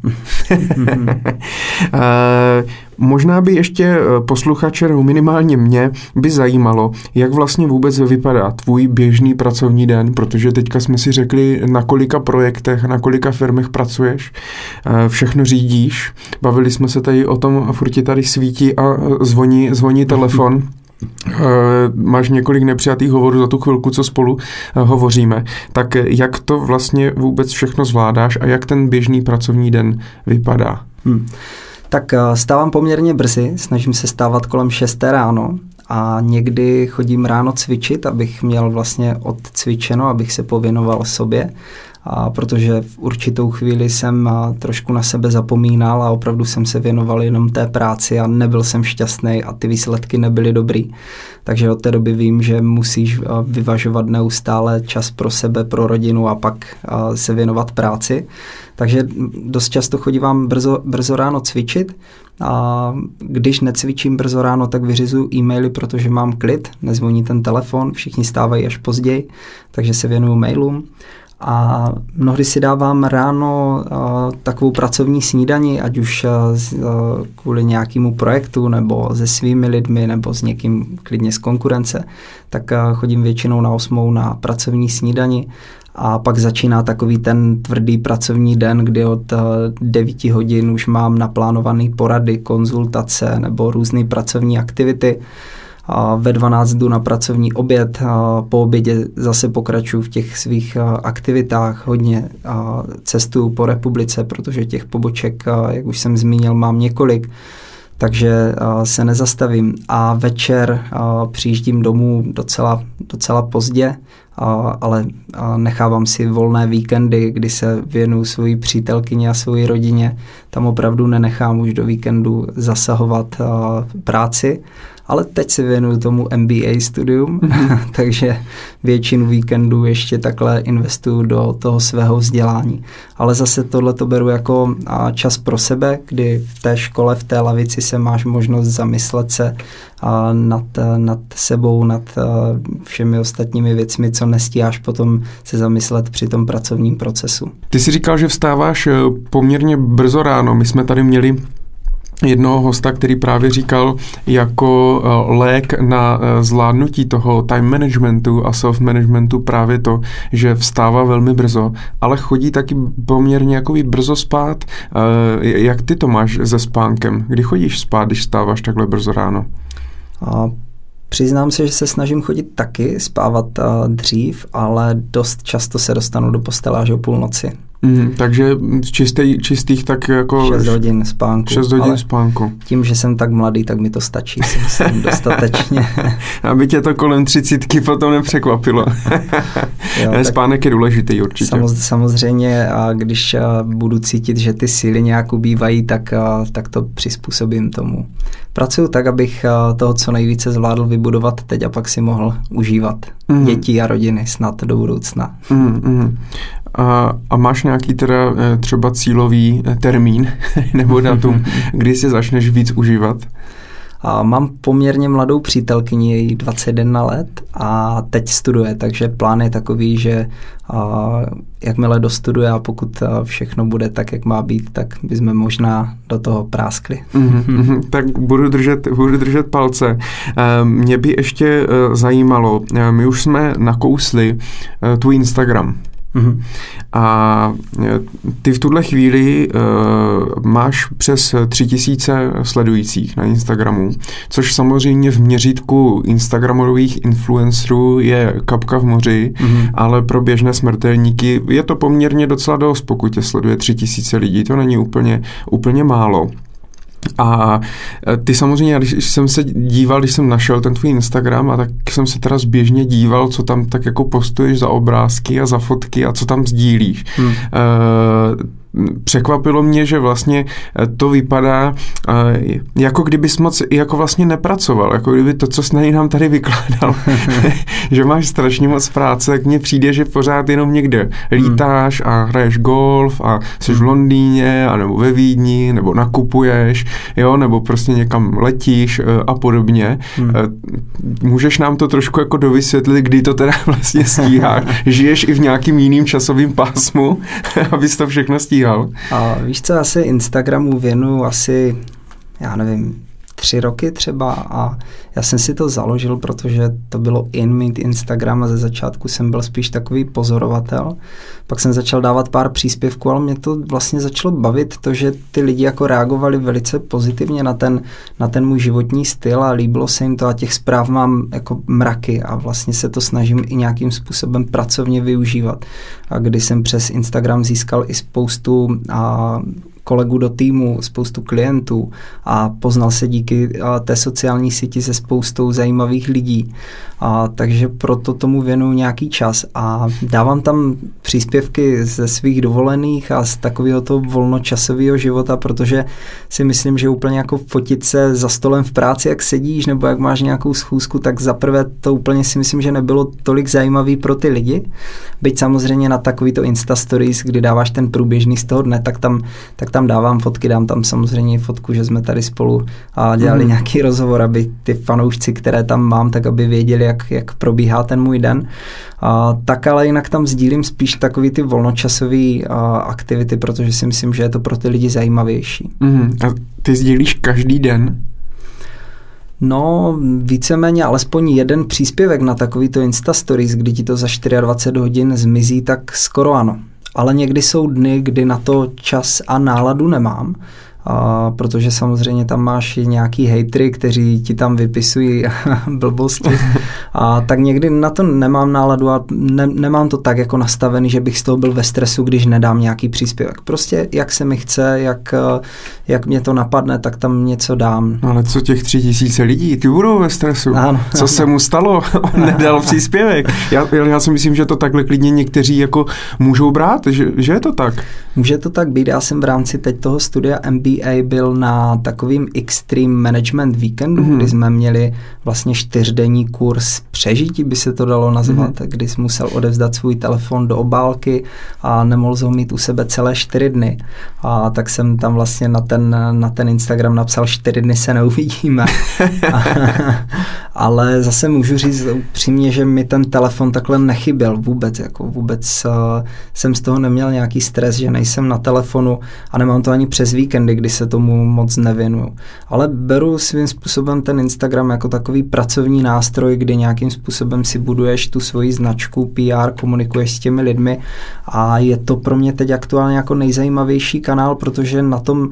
Možná by ještě posluchače, minimálně mě, by zajímalo, jak vlastně vůbec vypadá tvůj běžný pracovní den, protože teďka jsme si řekli, na kolika projektech, na kolika firmách pracuješ, všechno řídíš, bavili jsme se tady o tom a furt ti tady svítí a zvoní, zvoní telefon. Máš několik nepřijatých hovorů za tu chvilku, co spolu hovoříme. Tak jak to vlastně vůbec všechno zvládáš a jak ten běžný pracovní den vypadá? Hmm. Tak stávám poměrně brzy, snažím se stávat kolem šesté ráno a někdy chodím ráno cvičit, abych měl vlastně odcvičeno, abych se pověnoval sobě, a protože v určitou chvíli jsem trošku na sebe zapomínal a opravdu jsem se věnoval jenom té práci a nebyl jsem šťastný a ty výsledky nebyly dobrý. Takže od té doby vím, že musíš vyvažovat neustále čas pro sebe, pro rodinu a pak se věnovat práci. Takže dost často chodívám brzo, brzo ráno cvičit a když necvičím brzo ráno, tak vyřizuju e-maily, protože mám klid, nezvoní ten telefon, všichni stávají až později, takže se věnuju mailům. A mnohdy si dávám ráno a, takovou pracovní snídani, ať už a, z, a, kvůli nějakému projektu, nebo se svými lidmi, nebo s někým klidně z konkurence, tak a, chodím většinou na osmou na pracovní snídani a pak začíná takový ten tvrdý pracovní den, kdy od a, devět hodin už mám naplánované porady, konzultace nebo různé pracovní aktivity. A ve dvanáct jdu na pracovní oběd, a po obědě zase pokračuju v těch svých a, aktivitách, hodně a, cestuju po republice, protože těch poboček, a, jak už jsem zmínil, mám několik, takže a, se nezastavím. A večer a, přijíždím domů docela, docela pozdě, a, ale a nechávám si volné víkendy, kdy se věnuju svojí přítelkyni a svoji rodině. Tam opravdu nenechám už do víkendu zasahovat a, práci. Ale teď se věnuju tomu M B A studium, takže většinu víkendů ještě takhle investuju do toho svého vzdělání. Ale zase tohle to beru jako a, čas pro sebe, kdy v té škole, v té lavici se máš možnost zamyslet se a, nad, a, nad sebou, nad a, všemi ostatními věcmi, co nestíháš potom se zamyslet při tom pracovním procesu. Ty jsi říkal, že vstáváš poměrně brzo ráno. My jsme tady měli jednoho hosta, který právě říkal jako lék na zvládnutí toho time managementu a self-managementu právě to, že vstává velmi brzo, ale chodí taky poměrně jako brzo spát. Jak ty to máš se spánkem? Kdy chodíš spát, když vstáváš takhle brzo ráno? A přiznám se, že se snažím chodit taky, spávat dřív, ale dost často se dostanu do postele až o půlnoci. Mm, takže z čistý, čistých tak jako... šest hodin spánku. šest hodin spánku. Tím, že jsem tak mladý, tak mi to stačí, si myslím, dostatečně. Aby tě to kolem třicítky potom nepřekvapilo. Jo, spánek je důležitý určitě. Samoz, samozřejmě, a když a, budu cítit, že ty síly nějak ubývají, tak, a, tak to přizpůsobím tomu. Pracuju tak, abych a, toho co nejvíce zvládl vybudovat teď a pak si mohl užívat mm. děti a rodiny snad do budoucna. Mm, mm. A, a máš nějaký teda třeba cílový termín nebo datum, kdy si začneš víc užívat? A mám poměrně mladou přítelkyni, její dvacet jedna let a teď studuje, takže plán je takový, že a, jakmile dostuduje a pokud a všechno bude tak, jak má být, tak bychom možná do toho práskli. Mm-hmm. Tak budu držet, budu držet palce. Mě by ještě zajímalo, my už jsme nakousli tvůj Instagram. Uhum. A ty v tuhle chvíli uh, máš přes tři tisíce sledujících na Instagramu, což samozřejmě v měřítku instagramových influencerů je kapka v moři, uhum. ale pro běžné smrtelníky je to poměrně docela dost, pokud tě sleduje tři tisíce lidí, to není úplně, úplně málo. A ty samozřejmě, když jsem se díval, když jsem našel ten tvůj Instagram a tak jsem se teda zběžně díval, co tam tak jako postuješ za obrázky a za fotky a co tam sdílíš. Hmm. E, překvapilo mě, že vlastně to vypadá, jako kdybys moc jako vlastně nepracoval, jako kdyby to, co snadí nám tady vykládal, že máš strašně moc práce, tak mně přijde, že pořád jenom někde lítáš a hraješ golf a jsi v Londýně, anebo ve Vídni, nebo nakupuješ, jo, nebo prostě někam letíš a podobně. Hmm. Můžeš nám to trošku jako dovysvětlit, kdy to teda vlastně stíháš? Žiješ i v nějakým jiným časovým pásmu, abys to všechno stíhal? A víš co, já si Instagramu věnu asi, já nevím, tři roky třeba a já jsem si to založil, protože to bylo in mít Instagram a ze začátku jsem byl spíš takový pozorovatel. Pak jsem začal dávat pár příspěvků, ale mě to vlastně začalo bavit to, že ty lidi jako reagovali velice pozitivně na ten, na ten můj životní styl a líbilo se jim to a těch zpráv mám jako mraky a vlastně se to snažím i nějakým způsobem pracovně využívat. A když jsem přes Instagram získal i spoustu a kolegu do týmu, spoustu klientů a poznal se díky té sociální síti se spoustou zajímavých lidí. A takže proto tomu věnuju nějaký čas a dávám tam příspěvky ze svých dovolených a z takového toho volnočasového života, protože si myslím, že úplně jako fotit se za stolem v práci, jak sedíš nebo jak máš nějakou schůzku, tak zaprvé to úplně si myslím, že nebylo tolik zajímavý pro ty lidi. Byť samozřejmě na takovýto Insta Stories, kdy dáváš ten průběžný z toho dne, tak tam, tak tam dávám fotky, dám tam samozřejmě fotku, že jsme tady spolu a dělali mm. nějaký rozhovor, aby ty fanoušci, které tam mám, tak aby věděli, jak, jak probíhá ten můj den. A, tak ale jinak tam sdílím spíš takový ty volnočasové aktivity, protože si myslím, že je to pro ty lidi zajímavější. Mm. A ty sdílíš každý den? No, víceméně alespoň jeden příspěvek na takovýto Insta Stories, kdy ti to za dvacet čtyři hodin zmizí, tak skoro ano. Ale někdy jsou dny, kdy na to čas a náladu nemám, a protože samozřejmě tam máš nějaký hejtry, kteří ti tam vypisují blbosti. A tak někdy na to nemám náladu a ne, nemám to tak jako nastavený, že bych z toho byl ve stresu, když nedám nějaký příspěvek. Prostě jak se mi chce, jak, jak mě to napadne, tak tam něco dám. Ale co těch tři tisíce lidí, ty budou ve stresu. Ano. Co se mu stalo? On nedal příspěvek. Já, já si myslím, že to takhle klidně někteří jako můžou brát, že, že je to tak. Může to tak být. Já jsem v rámci teď toho studia M B A byl na takovým Extreme Management Weekendu, mm-hmm. kdy jsme měli vlastně čtyřdenní kurz přežití, by se to dalo nazvat, mm-hmm. kdy jsi musel odevzdat svůj telefon do obálky a nemohl jsi ho mít u sebe celé čtyři dny. A tak jsem tam vlastně na ten, na ten Instagram napsal čtyři dny se neuvidíme. Ale zase můžu říct upřímně, že mi ten telefon takhle nechybil vůbec. Jako vůbec uh, jsem z toho neměl nějaký stres, že nejsem na telefonu a nemám to ani přes víkendy, kdy se tomu moc nevěnuju. Ale beru svým způsobem ten Instagram jako takový pracovní nástroj, kdy nějakým způsobem si buduješ tu svoji značku, P R, komunikuješ s těmi lidmi a je to pro mě teď aktuálně jako nejzajímavější kanál, protože na tom uh,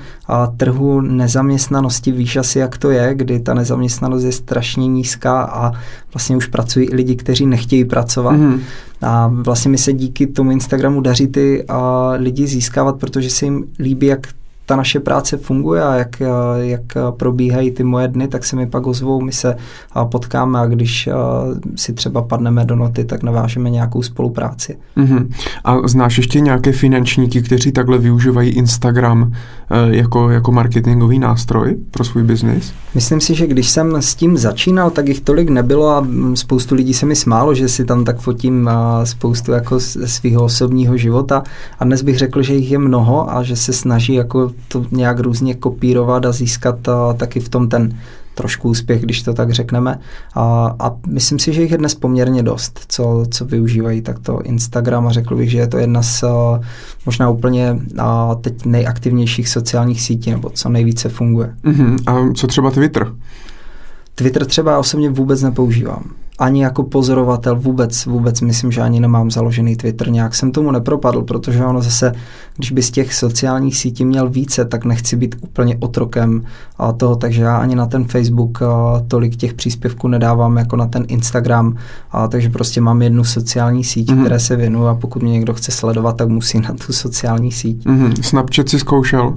trhu nezaměstnanosti víš asi, jak to je, kdy ta nezaměstnanost je strašně nízká a vlastně už pracují i lidi, kteří nechtějí pracovat. Mm. A vlastně mi se díky tomu Instagramu daří ty a, lidi získávat, protože se jim líbí, jak ta naše práce funguje a jak, jak probíhají ty moje dny, tak se mi pak ozvou, my se potkáme a když si třeba padneme do noty, tak navážeme nějakou spolupráci. Mm-hmm. A znáš ještě nějaké finančníky, kteří takhle využívají Instagram jako, jako marketingový nástroj pro svůj biznis? Myslím si, že když jsem s tím začínal, tak jich tolik nebylo a spoustu lidí se mi smálo, že si tam tak fotím spoustu jako ze svého osobního života a dnes bych řekl, že jich je mnoho a že se snaží jako to nějak různě kopírovat a získat a, taky v tom ten trošku úspěch, když to tak řekneme. A, a myslím si, že jich je dnes poměrně dost, co, co využívají takto Instagram a řekl bych, že je to jedna z a, možná úplně a, teď nejaktivnějších sociálních sítí, nebo co nejvíce funguje. Mm-hmm. A co třeba Twitter? Twitter třeba osobně vůbec nepoužívám. Ani jako pozorovatel vůbec, vůbec myslím, že ani nemám založený Twitter. Nějak jsem tomu nepropadl, protože ono zase, když by z těch sociálních sítí měl více, tak nechci být úplně otrokem toho, takže já ani na ten Facebook tolik těch příspěvků nedávám jako na ten Instagram, takže prostě mám jednu sociální síť, mm-hmm. které se věnuju a pokud mě někdo chce sledovat, tak musí na tu sociální síť. Mm-hmm. Snapchat si zkoušel?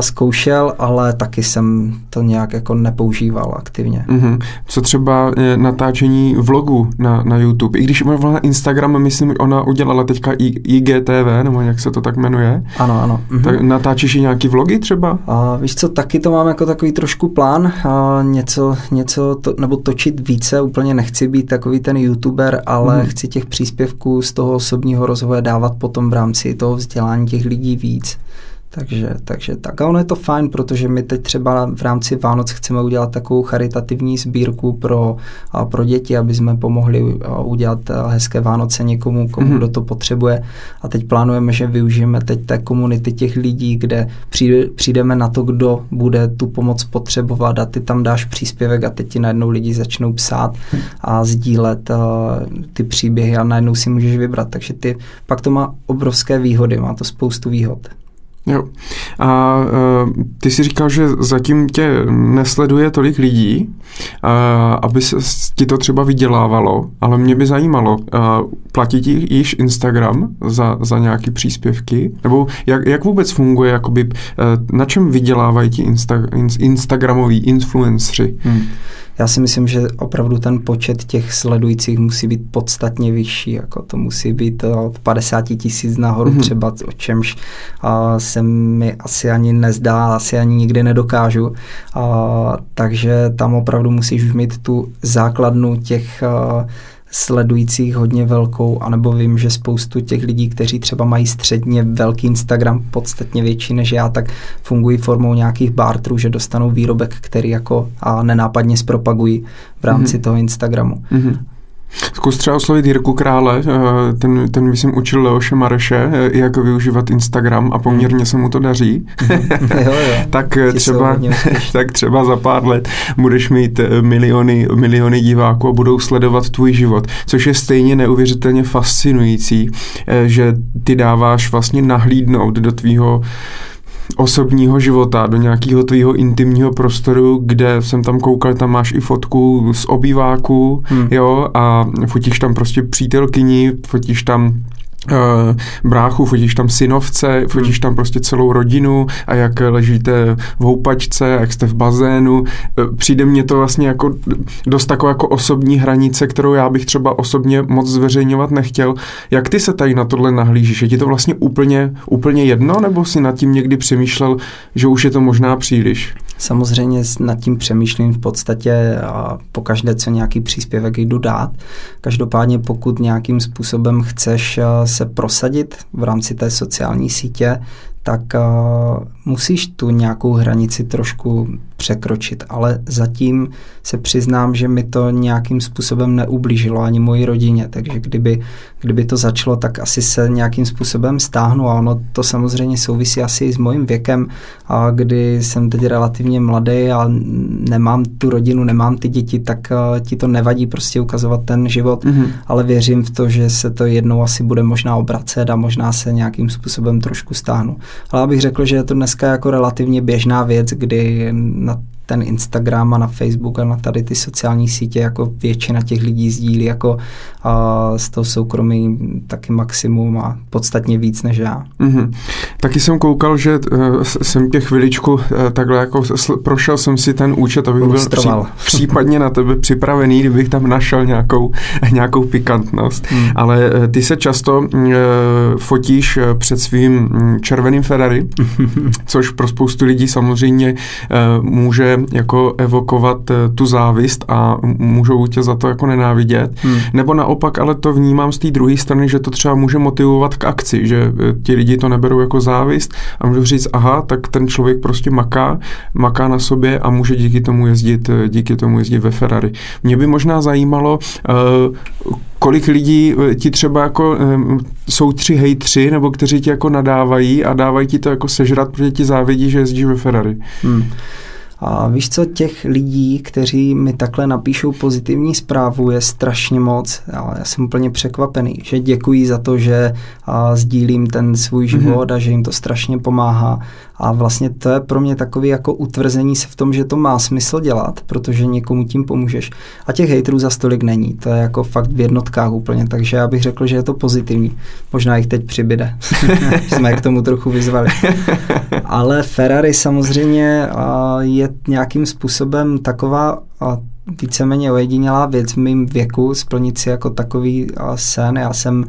zkoušel, ale taky jsem to nějak jako nepoužíval aktivně. Mm-hmm. Co třeba je natáčení vlogu na, na YouTube? I když ona Instagram, myslím, ona udělala teďka I G T V, nebo jak se to tak jmenuje. Ano, ano. Mm-hmm. Tak natáčíš i nějaký vlogy třeba? A víš co, taky to mám jako takový trošku plán. A něco, něco to, nebo točit více, úplně nechci být takový ten YouTuber, ale mm-hmm. chci těch příspěvků z toho osobního rozvoje dávat potom v rámci toho vzdělání těch lidí víc. Takže, takže tak. A ono je to fajn, protože my teď třeba v rámci Vánoc chceme udělat takovou charitativní sbírku pro, pro děti, aby jsme pomohli udělat hezké Vánoce někomu, komu mm-hmm. kdo to potřebuje. A teď plánujeme, že využijeme teď té komunity těch lidí, kde přijde, přijdeme na to, kdo bude tu pomoc potřebovat a ty tam dáš příspěvek a teď ti najednou lidi začnou psát mm-hmm. a sdílet uh, ty příběhy a najednou si můžeš vybrat. Takže ty, pak to má obrovské výhody, má to spoustu výhod. Jo. A uh, ty si říkal, že zatím tě nesleduje tolik lidí, uh, aby se ti to třeba vydělávalo, ale mě by zajímalo, uh, platí ti již Instagram za, za nějaké příspěvky? Nebo jak, jak vůbec funguje, jakoby, uh, na čem vydělávají ti insta, instagramoví influenceri? Hmm. Já si myslím, že opravdu ten počet těch sledujících musí být podstatně vyšší, jako to musí být od padesáti tisíc nahoru mm-hmm. třeba, o čemž a, se mi asi ani nezdá, asi ani nikdy nedokážu. A, takže tam opravdu musíš už mít tu základnu těch a, sledujících hodně velkou, anebo vím, že spoustu těch lidí, kteří třeba mají středně velký Instagram, podstatně větší než já, tak fungují formou nějakých barterů, že dostanou výrobek, který jako a nenápadně zpropagují v rámci mm-hmm. toho Instagramu. Mm-hmm. Zkus třeba oslovit Jirku Krále, ten, ten myslím učil Leoše Mareše, jak využívat Instagram a poměrně se mu to daří. jo, jo. tak, třeba, tak třeba za pár let budeš mít miliony, miliony diváků a budou sledovat tvůj život, což je stejně neuvěřitelně fascinující, že ty dáváš vlastně nahlídnout do tvýho osobního života, do nějakého tvýho intimního prostoru, kde jsem tam koukal, tam máš i fotku z obýváku, hmm. jo, a fotíš tam prostě přítelkyni, fotíš tam uh, bráchu, fotíš tam synovce, fotíš hmm. tam prostě celou rodinu a jak ležíte v houpačce, jak jste v bazénu. Přijde mně to vlastně jako dost taková jako osobní hranice, kterou já bych třeba osobně moc zveřejňovat nechtěl. Jak ty se tady na tohle nahlížíš? Je ti to vlastně úplně, úplně jedno, nebo si nad tím někdy přemýšlel, že už je to možná příliš? Samozřejmě nad tím přemýšlím v podstatě a pokaždé, co nějaký příspěvek jdu dát. Každopádně pokud nějakým způsobem chceš se prosadit v rámci té sociální sítě, tak uh, musíš tu nějakou hranici trošku překročit, ale zatím se přiznám, že mi to nějakým způsobem neublížilo ani mojí rodině, takže kdyby, kdyby to začalo, tak asi se nějakým způsobem stáhnu a ono to samozřejmě souvisí asi i s mojím věkem, a kdy jsem teď relativně mladý a nemám tu rodinu, nemám ty děti, tak uh, ti to nevadí prostě ukazovat ten život, mm-hmm. ale věřím v to, že se to jednou asi bude možná obracet a možná se nějakým způsobem trošku stáhnu. Ale abych řekl, že je to dneska jako relativně běžná věc, kdy na ten Instagram a na Facebook a na tady ty sociální sítě jako většina těch lidí sdílí jako a z toho soukromí taky maximum a podstatně víc než já. Mm-hmm. Taky jsem koukal, že uh, jsem tě chviličku uh, takhle jako sl- prošel jsem si ten účet, abych byl pří- případně na tebe připravený, kdybych tam našel nějakou, nějakou pikantnost. Mm. Ale uh, ty se často uh, fotíš uh, před svým um, červeným Ferrari, což pro spoustu lidí samozřejmě uh, může jako evokovat tu závist a můžou tě za to jako nenávidět. Hmm. Nebo naopak, ale to vnímám z té druhé strany, že to třeba může motivovat k akci, že ti lidi to neberou jako závist a můžou říct, aha, tak ten člověk prostě maká, maká na sobě a může díky tomu jezdit, díky tomu jezdit ve Ferrari. Mě by možná zajímalo, uh, kolik lidí ti třeba jako jsou tři hejtři, nebo kteří ti jako nadávají a dávají ti to jako sežrat, protože ti závidí, že jezdíš ve Ferrari. Hmm. A víš co, těch lidí, kteří mi takhle napíšou pozitivní zprávu, je strašně moc. Já, já jsem úplně překvapený, že děkuji za to, že a, sdílím ten svůj život mm-hmm. a že jim to strašně pomáhá. A vlastně to je pro mě takové jako utvrzení se v tom, že to má smysl dělat, protože někomu tím pomůžeš. A těch hejterů za stolik není, to je jako fakt v jednotkách úplně, takže já bych řekl, že je to pozitivní. Možná jich teď přibyde, jsme k tomu trochu vyzvali. Ale Ferrari samozřejmě je nějakým způsobem taková víceméně ojedinělá věc v mým věku, splnit si jako takový sen. Já jsem,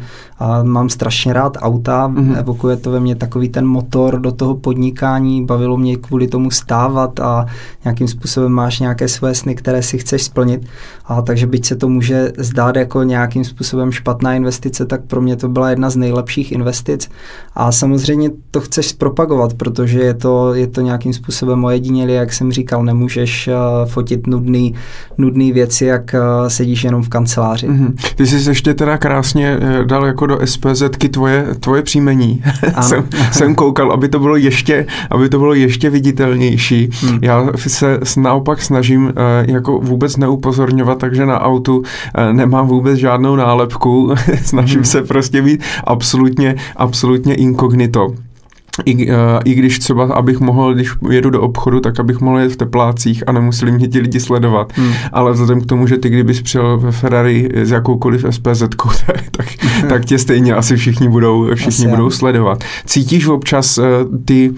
mám strašně rád auta, mm-hmm. evokuje to ve mně takový ten motor do toho podnikání, bavilo mě kvůli tomu stávat a nějakým způsobem máš nějaké svoje sny, které si chceš splnit. A takže byť se to může zdát jako nějakým způsobem špatná investice, tak pro mě to byla jedna z nejlepších investic. A samozřejmě to chceš zpropagovat, protože je to, je to nějakým způsobem ojedinělé, jak jsem říkal, nemůžeš fotit nudný nudné věci, jak uh, sedíš jenom v kanceláři. Mm-hmm. Ty jsi ještě teda krásně uh, dal jako do SPZky tvoje, tvoje příjmení. jsem, jsem koukal, aby to bylo ještě, aby to bylo ještě viditelnější. Mm. Já se naopak snažím uh, jako vůbec neupozorňovat, takže na autu uh, nemám vůbec žádnou nálepku. Snažím mm. se prostě být absolutně, absolutně inkognito. I, uh, I když třeba, abych mohl, když jedu do obchodu, tak abych mohl jet v teplácích a nemuseli mě ti lidi sledovat. Hmm. Ale vzhledem k tomu, že ty kdybys přijel ve Ferrari s jakoukoliv SPZkou, tak, tak, hmm. tak tě stejně asi všichni budou, všichni budou sledovat. Cítíš občas uh, ty uh,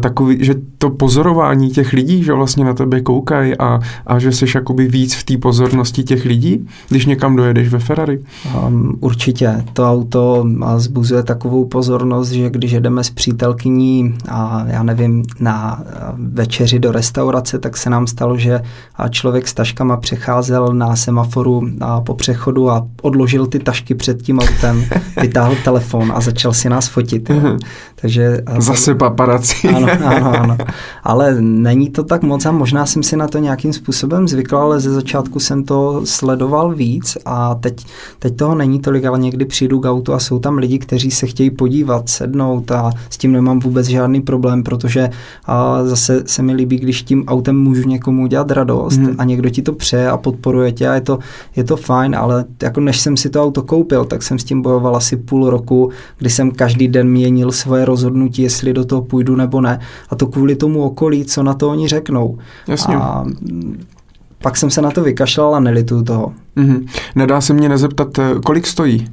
takový, že to pozorování těch lidí, že vlastně na tebe koukají a, a že jsi jakoby víc v té pozornosti těch lidí, když někam dojedeš ve Ferrari? Um, určitě. To auto zbuzuje takovou pozornost, že když jedeme s přítel a já nevím, na večeři do restaurace, tak se nám stalo, že člověk s taškama přecházel na semaforu a po přechodu a odložil ty tašky před tím autem, vytáhl telefon a začal si nás fotit. Mm-hmm. Takže zase paparazzi. Ano, ano, ano. Ale není to tak moc a možná jsem si na to nějakým způsobem zvykl, ale ze začátku jsem to sledoval víc a teď, teď toho není tolik, ale někdy přijdu k autu a jsou tam lidi, kteří se chtějí podívat, sednout a s tím nemám vůbec žádný problém, protože a zase se mi líbí, když tím autem můžu někomu udělat radost mm. a někdo ti to přeje a podporuje tě a je to, je to fajn, ale jako než jsem si to auto koupil, tak jsem s tím bojoval asi půl roku, kdy jsem každý den měnil svoje rozhodnutí, jestli do toho půjdu nebo ne. A to kvůli tomu okolí, co na to oni řeknou. Jasně. A pak jsem se na to vykašlal a nelituju toho. Mm-hmm. Nedá se mě nezeptat, kolik stojí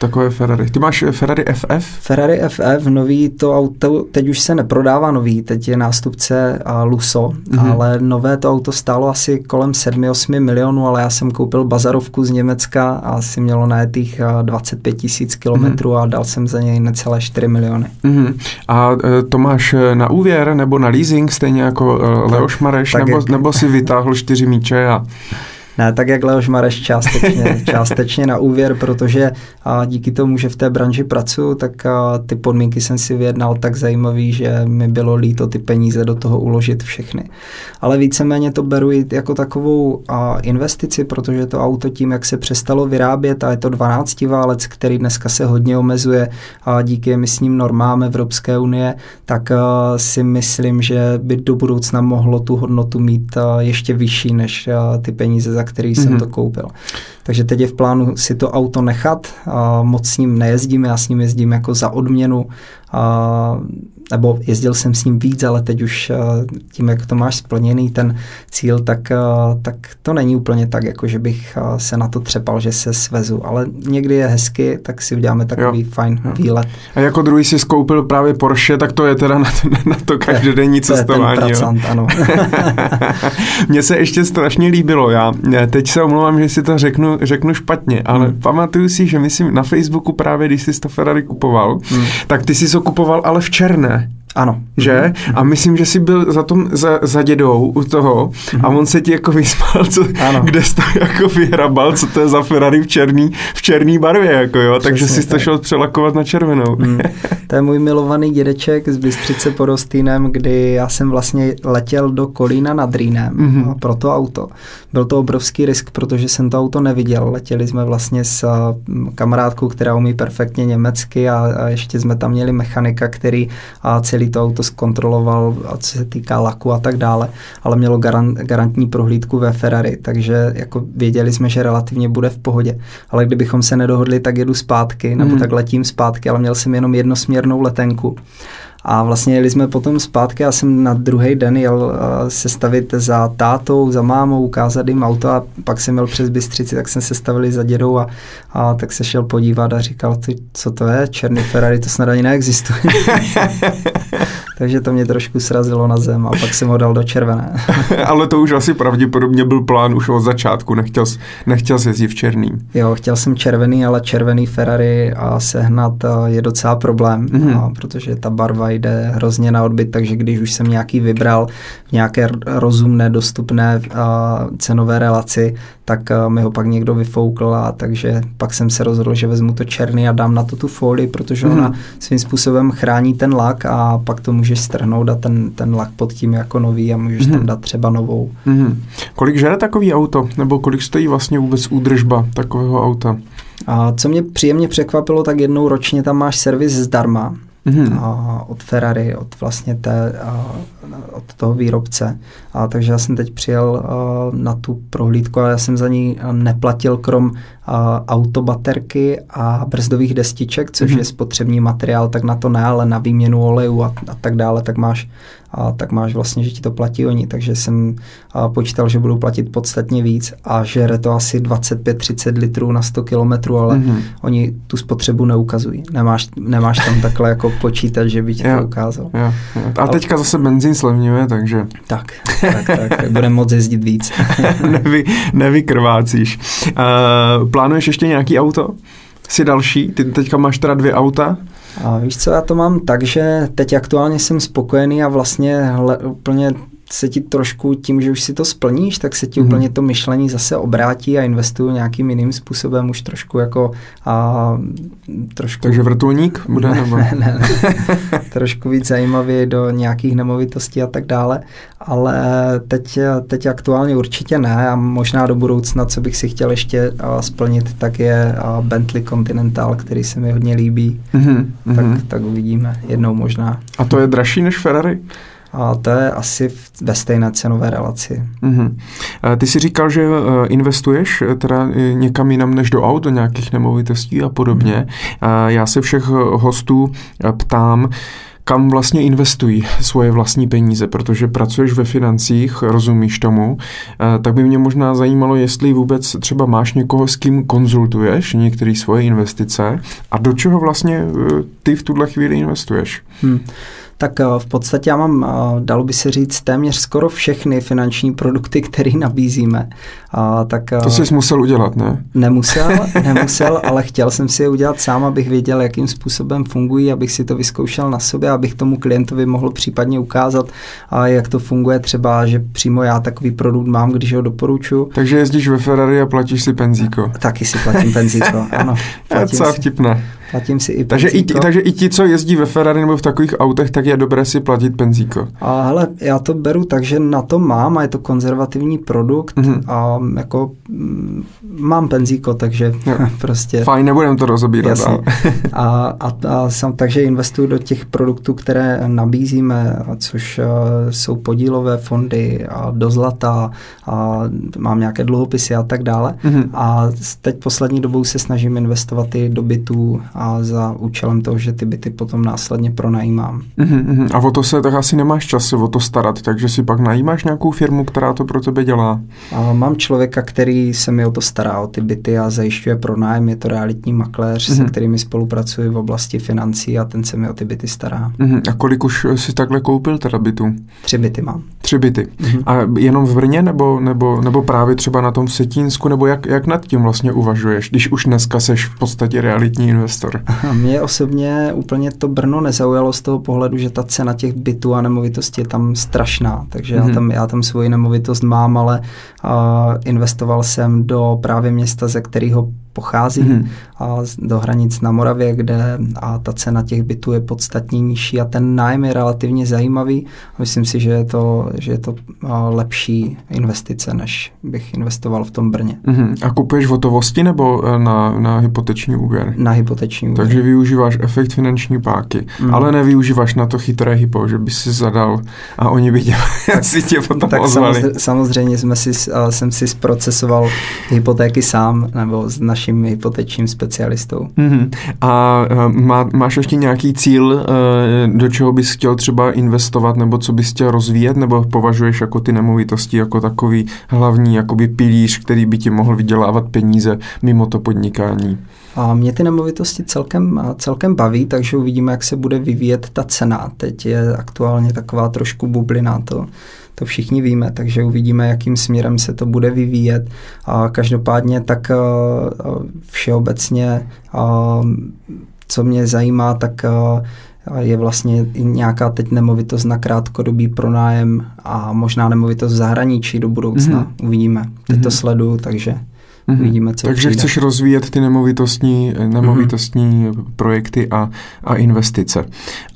takové Ferrari? Ty máš Ferrari F F? Ferrari F F, nový to auto, teď už se neprodává nový, teď je nástupce uh, Lusso, mm-hmm. ale nové to auto stálo asi kolem sedm osm milionů, ale já jsem koupil bazarovku z Německa a asi mělo najet těch uh, dvacet pět tisíc kilometrů mm-hmm. a dal jsem za něj necelé čtyři miliony. Mm-hmm. A uh, to máš na úvěr nebo na leasing, stejně jako uh, Leoš Mareš, tak, nebo, tak nebo si vytáhl čtyři míče a... Ne, tak jak Leoš Mareš částečně, částečně na úvěr, protože a díky tomu, že v té branži pracuju, tak a ty podmínky jsem si vyjednal tak zajímavý, že mi bylo líto ty peníze do toho uložit všechny. Ale víceméně to beru jako takovou a, investici, protože to auto tím, jak se přestalo vyrábět, a je to dvanáctiválec, který dneska se hodně omezuje a díky emisním normám Evropské unie, tak a, si myslím, že by do budoucna mohlo tu hodnotu mít a, ještě vyšší než a, ty peníze, za který mm-hmm. jsem to koupil. Takže teď je v plánu si to auto nechat, a moc s ním nejezdím, já s ním jezdím jako za odměnu, a, nebo jezdil jsem s ním víc, ale teď už tím, jak to máš splněný ten cíl, tak, a, tak to není úplně tak, jako že bych se na to třepal, že se svezu, ale někdy je hezky, tak si uděláme takový jo. fajn jo. výlet. A jako druhý si skoupil právě Porsche, tak to je teda na to, na to každodenní cestování. To je ten pracant, ano. Mně se ještě strašně líbilo, já teď se omlouvám, že si to řeknu, řeknu špatně, ale hmm. pamatuju si, že myslím na Facebooku právě, když jsi to Ferrari kupoval, hmm. tak ty jsi to kupoval ale v černé. Ano. Že? A myslím, že jsi byl za tom za, za dědou u toho a on se ti jako vysmál, co, kde jsi to jako vyhrabal, co to je za Ferrari v černý, v černý barvě, jako jo, přesně, takže jsi tak to šel přelakovat na červenou. Mm. To je můj milovaný dědeček z Bystřice pod Hostýnem, kdy já jsem vlastně letěl do Kolína nad Rýnem mm-hmm. pro to auto. Byl to obrovský risk, protože jsem to auto neviděl. Letěli jsme vlastně s kamarádkou, která umí perfektně německy a, a ještě jsme tam měli mechanika, který a celý to auto zkontroloval, co se týká laku a tak dále, ale mělo garant, garantní prohlídku ve Ferrari, takže jako věděli jsme, že relativně bude v pohodě. Ale kdybychom se nedohodli, tak jedu zpátky, nebo mm. tak letím zpátky, ale měl jsem jenom jednosměrnou letenku. A vlastně jeli jsme potom zpátky, já jsem na druhý den jel se stavit za tátou, za mámou, ukázat jim auto a pak jsem jel přes Bystřici, tak jsem se stavili za dědou a, a tak se šel podívat a říkal, ty, co to je, černý Ferrari, to snad ani neexistuje. Takže to mě trošku srazilo na zem a pak jsem ho dal do červené. Ale to už asi pravděpodobně byl plán už od začátku, nechtěl, nechtěl jsi jezdit v černým. Jo, chtěl jsem červený, ale červený Ferrari a sehnat je docela problém, mm. a protože ta barva jde hrozně na odbyt, takže když už jsem nějaký vybral v nějaké rozumné, dostupné a cenové relaci, tak mi ho pak někdo vyfoukl a takže pak jsem se rozhodl, že vezmu to černý a dám na to tu folii, protože mm. ona svým způsobem chrání ten lak a pak to můžeš strhnout a ten, ten lak pod tím jako nový a můžeš mm. tam dát třeba novou. Mm. Kolik žere takový auto? Nebo kolik stojí vlastně vůbec údržba takového auta? A co mě příjemně překvapilo, tak jednou ročně tam máš servis zdarma. Mm-hmm. A od Ferrari, od vlastně té, a, od toho výrobce. A takže já jsem teď přijel a, na tu prohlídku a já jsem za ní neplatil krom a, autobaterky a brzdových destiček, což mm-hmm. je spotřební materiál, tak na to ne, ale na výměnu oleju a, a tak dále, tak máš, a, tak máš vlastně, že ti to platí oni. Takže jsem a, počítal, že budu platit podstatně víc a žere to asi dvacet pět třicet litrů na sto kilometrů, ale mm-hmm. oni tu spotřebu neukazují. Nemáš, nemáš tam takhle jako počítat, že by ti to ukázal. Jo, jo. A teďka zase benzín slevňuje, takže... Tak, tak, tak. Budeme moc jezdit víc. Nevy, nevykrvácíš. Uh, plánuješ ještě nějaký auto? Jsi další? Ty teďka máš teda dvě auta? A víš co, já to mám tak, že teď aktuálně jsem spokojený a vlastně hle, úplně se ti trošku tím, že už si to splníš, tak se ti mm-hmm. úplně to myšlení zase obrátí a investuju nějakým jiným způsobem už trošku jako a trošku... Takže vrtulník bude? Nebo? Ne, ne, ne. Trošku víc zajímavě do nějakých nemovitostí a tak dále, ale teď, teď aktuálně určitě ne a možná do budoucna, co bych si chtěl ještě splnit, tak je Bentley Continental, který se mi hodně líbí. Mm-hmm. Tak, tak uvidíme. Jednou možná. A to je dražší než Ferrari? A to je asi ve stejné cenové relaci. Mm-hmm. Ty jsi říkal, že investuješ teda někam jinam než do aut, do nějakých nemovitostí a podobně. Mm-hmm. Já se všech hostů ptám, kam vlastně investují svoje vlastní peníze, protože pracuješ ve financích, rozumíš tomu, tak by mě možná zajímalo, jestli vůbec třeba máš někoho, s kým konzultuješ některé svoje investice a do čeho vlastně ty v tuhle chvíli investuješ. Hmm. Tak v podstatě já mám, dalo by se říct, téměř skoro všechny finanční produkty, které nabízíme. A tak, to jsi musel udělat, ne? Nemusel, nemusel, ale chtěl jsem si je udělat sám, abych věděl, jakým způsobem fungují, abych si to vyzkoušel na sobě, abych tomu klientovi mohl případně ukázat, jak to funguje třeba, že přímo já takový produkt mám, když ho doporučuji. Takže jezdíš ve Ferrari a platíš si penzíko. Taky si platím penzíko, ano. Platím si, vtipné. Platím si i takže, i, takže i ti, co jezdí ve Ferrari nebo v takových autech, tak je dobré si platit penzíko. A hele, já to beru tak, že na to mám a je to konzervativní produkt mm-hmm. a jako m, mám penzíko, takže jo. prostě... Fajn, nebudem to rozobírat. Ale... a, a, a sam, takže investuju do těch produktů, které nabízíme, což a, jsou podílové fondy a do zlata a mám nějaké dluhopisy a tak dále. Mm-hmm. A teď poslední dobou se snažím investovat i do bytů a za účelem toho, že ty byty potom následně pronajímám. Mm-hmm. A o to se tak asi nemáš čas o to starat, takže si pak najímáš nějakou firmu, která to pro tebe dělá? A mám člověka, který se mi o to stará, o ty byty a zajišťuje pronájem, je to realitní makléř, mm-hmm. se kterými spolupracuji v oblasti financí a ten se mi o ty byty stará. Mm-hmm. A kolik už jsi takhle koupil teda bytů? Tři byty mám. Tři byty. Mm-hmm. A jenom v Brně nebo, nebo, nebo právě třeba na tom Vsetínsku, nebo jak, jak nad tím vlastně uvažuješ, když už dneska seš v podstatě realitní investor? Mě osobně úplně to Brno nezaujalo z toho pohledu, že ta cena těch bytů a nemovitostí je tam strašná, takže mm-hmm. já, tam, já tam svoji nemovitost mám, ale uh, investoval jsem do právě města, ze kterého pocházím, mm-hmm. a do Hranic na Moravě, kde a ta cena těch bytů je podstatně nižší a ten nájem je relativně zajímavý. Myslím si, že je to, že je to uh, lepší investice, než bych investoval v tom Brně. Mm-hmm. A kupuješ v hotovosti nebo na, na hypoteční úvěr? Na hypoteční úvěr. Takže využíváš efekt finanční páky, mm-hmm. ale nevyužíváš na to chytré hypo, že by si zadal a oni by tě, tak, si tě potom tak ozvali. Samozřejmě, samozřejmě jsme si, uh, jsem si zprocesoval hypotéky sám, nebo z naší naším hypotečním specialistou. Mm-hmm. A má, máš ještě nějaký cíl, do čeho bys chtěl třeba investovat, nebo co bys chtěl rozvíjet, nebo považuješ jako ty nemovitosti jako takový hlavní jakoby pilíř, který by ti mohl vydělávat peníze mimo to podnikání? A mě ty nemovitosti celkem, celkem baví, takže uvidíme, jak se bude vyvíjet ta cena. Teď je aktuálně taková trošku bublina, to, to všichni víme, takže uvidíme, jakým směrem se to bude vyvíjet. A každopádně tak všeobecně, co mě zajímá, tak je vlastně nějaká teď nemovitost na krátkodobý pronájem a možná nemovitost v zahraničí do budoucna. Mm-hmm. Uvidíme. Teď mm-hmm. to sleduju, takže... Mm-hmm. Vidíme, co Takže přijde. Chceš rozvíjet ty nemovitostní, nemovitostní mm-hmm. projekty a, a investice.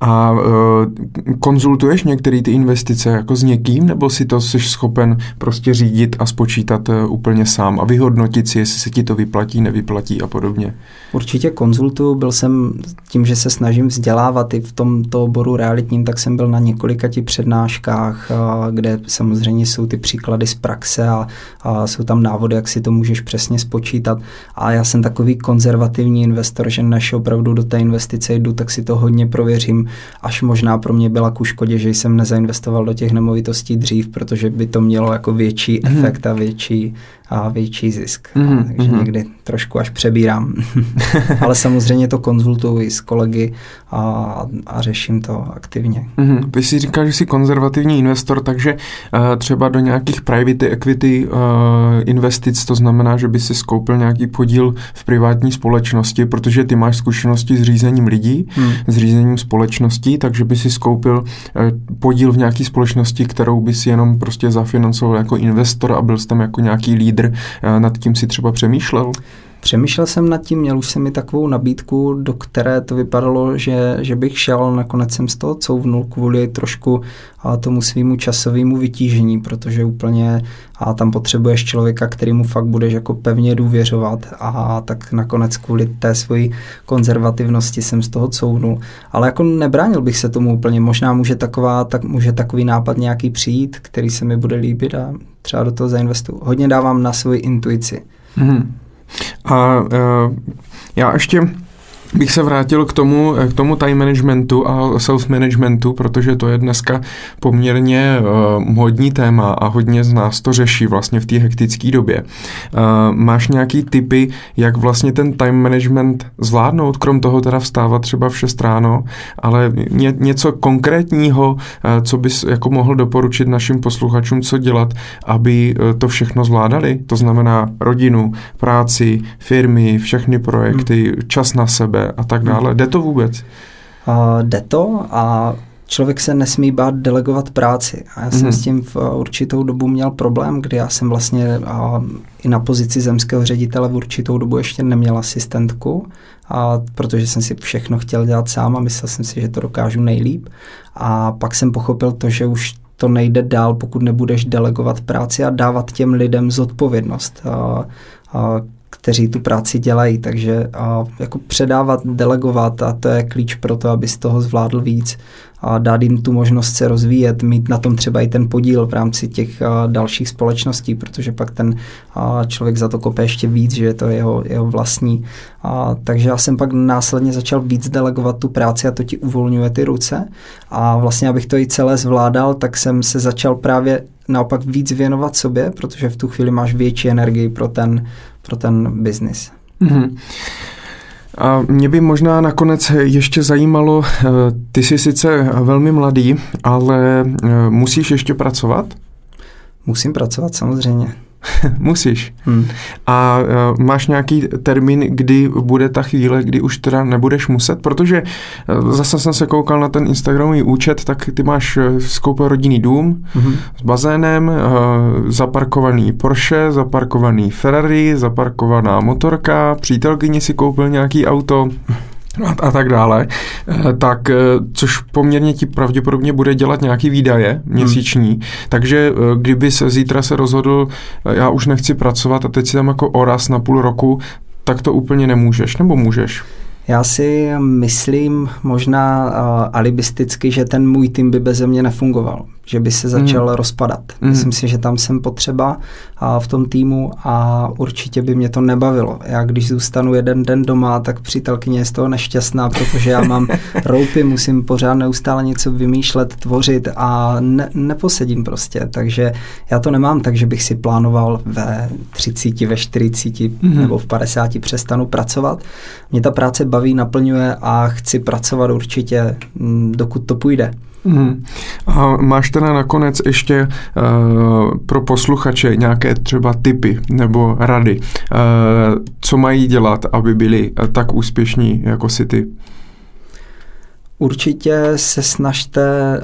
A e, konzultuješ některé ty investice jako s někým, nebo si to jsi schopen prostě řídit a spočítat e, úplně sám a vyhodnotit si, jestli se ti to vyplatí, nevyplatí a podobně? Určitě konzultuju. Byl jsem tím, že se snažím vzdělávat i v tomto oboru realitním, tak jsem byl na několika těch přednáškách, a, kde samozřejmě jsou ty příklady z praxe a, a jsou tam návody, jak si to můžeš přes spočítat. A já jsem takový konzervativní investor, že než opravdu do té investice jdu, tak si to hodně prověřím, až možná pro mě byla ku škodě, že jsem nezainvestoval do těch nemovitostí dřív, protože by to mělo jako větší mm. efekt a větší, a větší zisk. Mm. A takže mm. někdy trošku až přebírám. Ale samozřejmě to konzultuji s kolegy a, a řeším to aktivně. Mm. Ty si říkáš, že jsi konzervativní investor, takže uh, třeba do nějakých private equity uh, investic, to znamená, že by si skoupil nějaký podíl v privátní společnosti, protože ty máš zkušenosti s řízením lidí, hmm. s řízením společností, takže by si skoupil podíl v nějaké společnosti, kterou by si jenom prostě zafinancoval jako investor a byl jsi tam jako nějaký lídr, nad tím si třeba přemýšlel? Přemýšlel jsem nad tím, měl už jsem mi takovou nabídku, do které to vypadalo, že, že bych šel, nakonec jsem z toho couvnul kvůli trošku a tomu svýmu časovému vytížení, protože úplně a tam potřebuješ člověka, kterému fakt budeš jako pevně důvěřovat a tak nakonec kvůli té svojí konzervativnosti jsem z toho couvnul. Ale jako nebránil bych se tomu úplně, možná může, taková, tak, může takový nápad nějaký přijít, který se mi bude líbit a třeba do toho zainvestuju. Hodně dávám na svoji intuici. Mm. A uh, já ještě bych se vrátil k tomu, k tomu time managementu a self-managementu, protože to je dneska poměrně uh, hodní téma a hodně z nás to řeší vlastně v té hektické době. Uh, máš nějaký tipy, jak vlastně ten time management zvládnout, krom toho teda vstávat třeba v šest ráno, ale ně, něco konkrétního, uh, co bys jako mohl doporučit našim posluchačům, co dělat, aby uh, to všechno zvládali, to znamená rodinu, práci, firmy, všechny projekty, čas na sebe, a tak dále. Jde to vůbec? Uh, jde to a člověk se nesmí bát delegovat práci. A já jsem mm. s tím v určitou dobu měl problém, kdy já jsem vlastně uh, i na pozici zemského ředitele v určitou dobu ještě neměl asistentku, a protože jsem si všechno chtěl dělat sám a myslel jsem si, že to dokážu nejlíp. A pak jsem pochopil to, že už to nejde dál, pokud nebudeš delegovat práci a dávat těm lidem zodpovědnost, uh, uh, kteří tu práci dělají, takže a, jako předávat, delegovat a to je klíč pro to, aby z toho zvládl víc a dát jim tu možnost se rozvíjet, mít na tom třeba i ten podíl v rámci těch a, dalších společností, protože pak ten a, člověk za to kope ještě víc, že je to jeho, jeho vlastní. A, takže já jsem pak následně začal víc delegovat tu práci a to ti uvolňuje ty ruce a vlastně, abych to i celé zvládal, tak jsem se začal právě naopak víc věnovat sobě, protože v tu chvíli máš větší energii pro ten pro ten biznis. Mm-hmm. A mě by možná nakonec ještě zajímalo, ty jsi sice velmi mladý, ale musíš ještě pracovat? Musím pracovat, samozřejmě. Musíš. Hmm. A uh, máš nějaký termín, kdy bude ta chvíle, kdy už teda nebudeš muset? Protože uh, zase jsem se koukal na ten Instagramový účet, tak ty máš uh, skoupil rodinný dům hmm. s bazénem, uh, zaparkovaný Porsche, zaparkovaný Ferrari, zaparkovaná motorka, přítelkyni si koupil nějaký auto a, a tak dále. Uh, tak, uh, což poměrně ti pravděpodobně bude dělat nějaký výdaje měsíční. Hmm. Takže uh, kdyby se zítra se rozhodl, uh, já už nechci pracovat a teď si tam jako oraz na půl roku, tak to úplně nemůžeš, nebo můžeš? Já si myslím možná uh, alibisticky, že ten můj tým by beze mě nefungoval, že by se začal mm. rozpadat. Mm. Myslím si, že tam jsem potřeba uh, v tom týmu a určitě by mě to nebavilo. Já když zůstanu jeden den doma, tak přítelkyně je z toho nešťastná, protože já mám roupy, musím pořád neustále něco vymýšlet, tvořit a ne, neposedím prostě. Takže já to nemám tak, že bych si plánoval ve třiceti, ve čtyřiceti mm. nebo v padesáti přestanu pracovat. Mě ta práce baví, naplňuje a chci pracovat určitě, dokud to půjde. Hmm. A máš teda nakonec ještě uh, pro posluchače nějaké třeba tipy nebo rady, uh, co mají dělat, aby byli tak úspěšní jako si ty? Určitě se snažte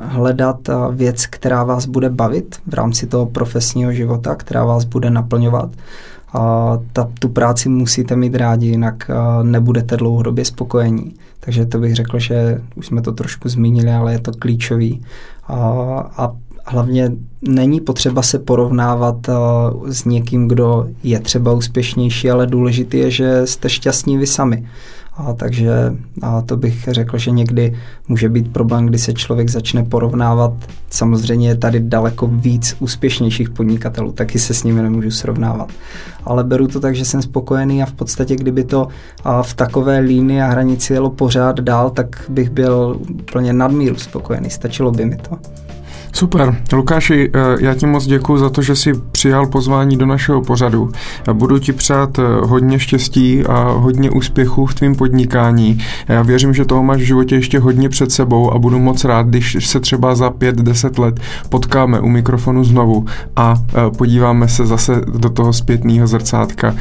hledat věc, která vás bude bavit v rámci toho profesního života, která vás bude naplňovat. A ta, tu práci musíte mít rádi, jinak nebudete dlouhodobě spokojení. Takže to bych řekl, že už jsme to trošku zmínili, ale je to klíčový. A, a hlavně není potřeba se porovnávat s někým, kdo je třeba úspěšnější, ale důležité je, že jste šťastní vy sami. A takže a to bych řekl, že někdy může být problém, kdy se člověk začne porovnávat. Samozřejmě je tady daleko víc úspěšnějších podnikatelů, taky se s nimi nemůžu srovnávat. Ale beru to tak, že jsem spokojený a v podstatě, kdyby to v takové línii a hranici jelo pořád dál, tak bych byl úplně nadmíru spokojený, stačilo by mi to. Super. Lukáši, já ti moc děkuji za to, že jsi přijal pozvání do našeho pořadu. Budu ti přát hodně štěstí a hodně úspěchů v tvým podnikání. Já věřím, že toho máš v životě ještě hodně před sebou a budu moc rád, když se třeba za pět deset let potkáme u mikrofonu znovu a podíváme se zase do toho zpětného zrcátka,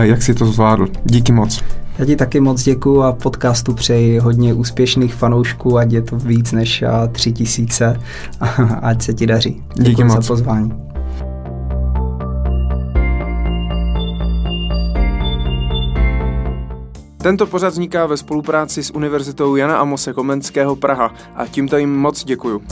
jak jsi to zvládl. Díky moc. Já ti taky moc děkuju a podcastu přeji hodně úspěšných fanoušků, ať je to víc než tři tisíce, a ať se ti daří. Děkuji za pozvání. Tento pořad vzniká ve spolupráci s Univerzitou Jana Amose Komenského Praha a tímto jim moc děkuju.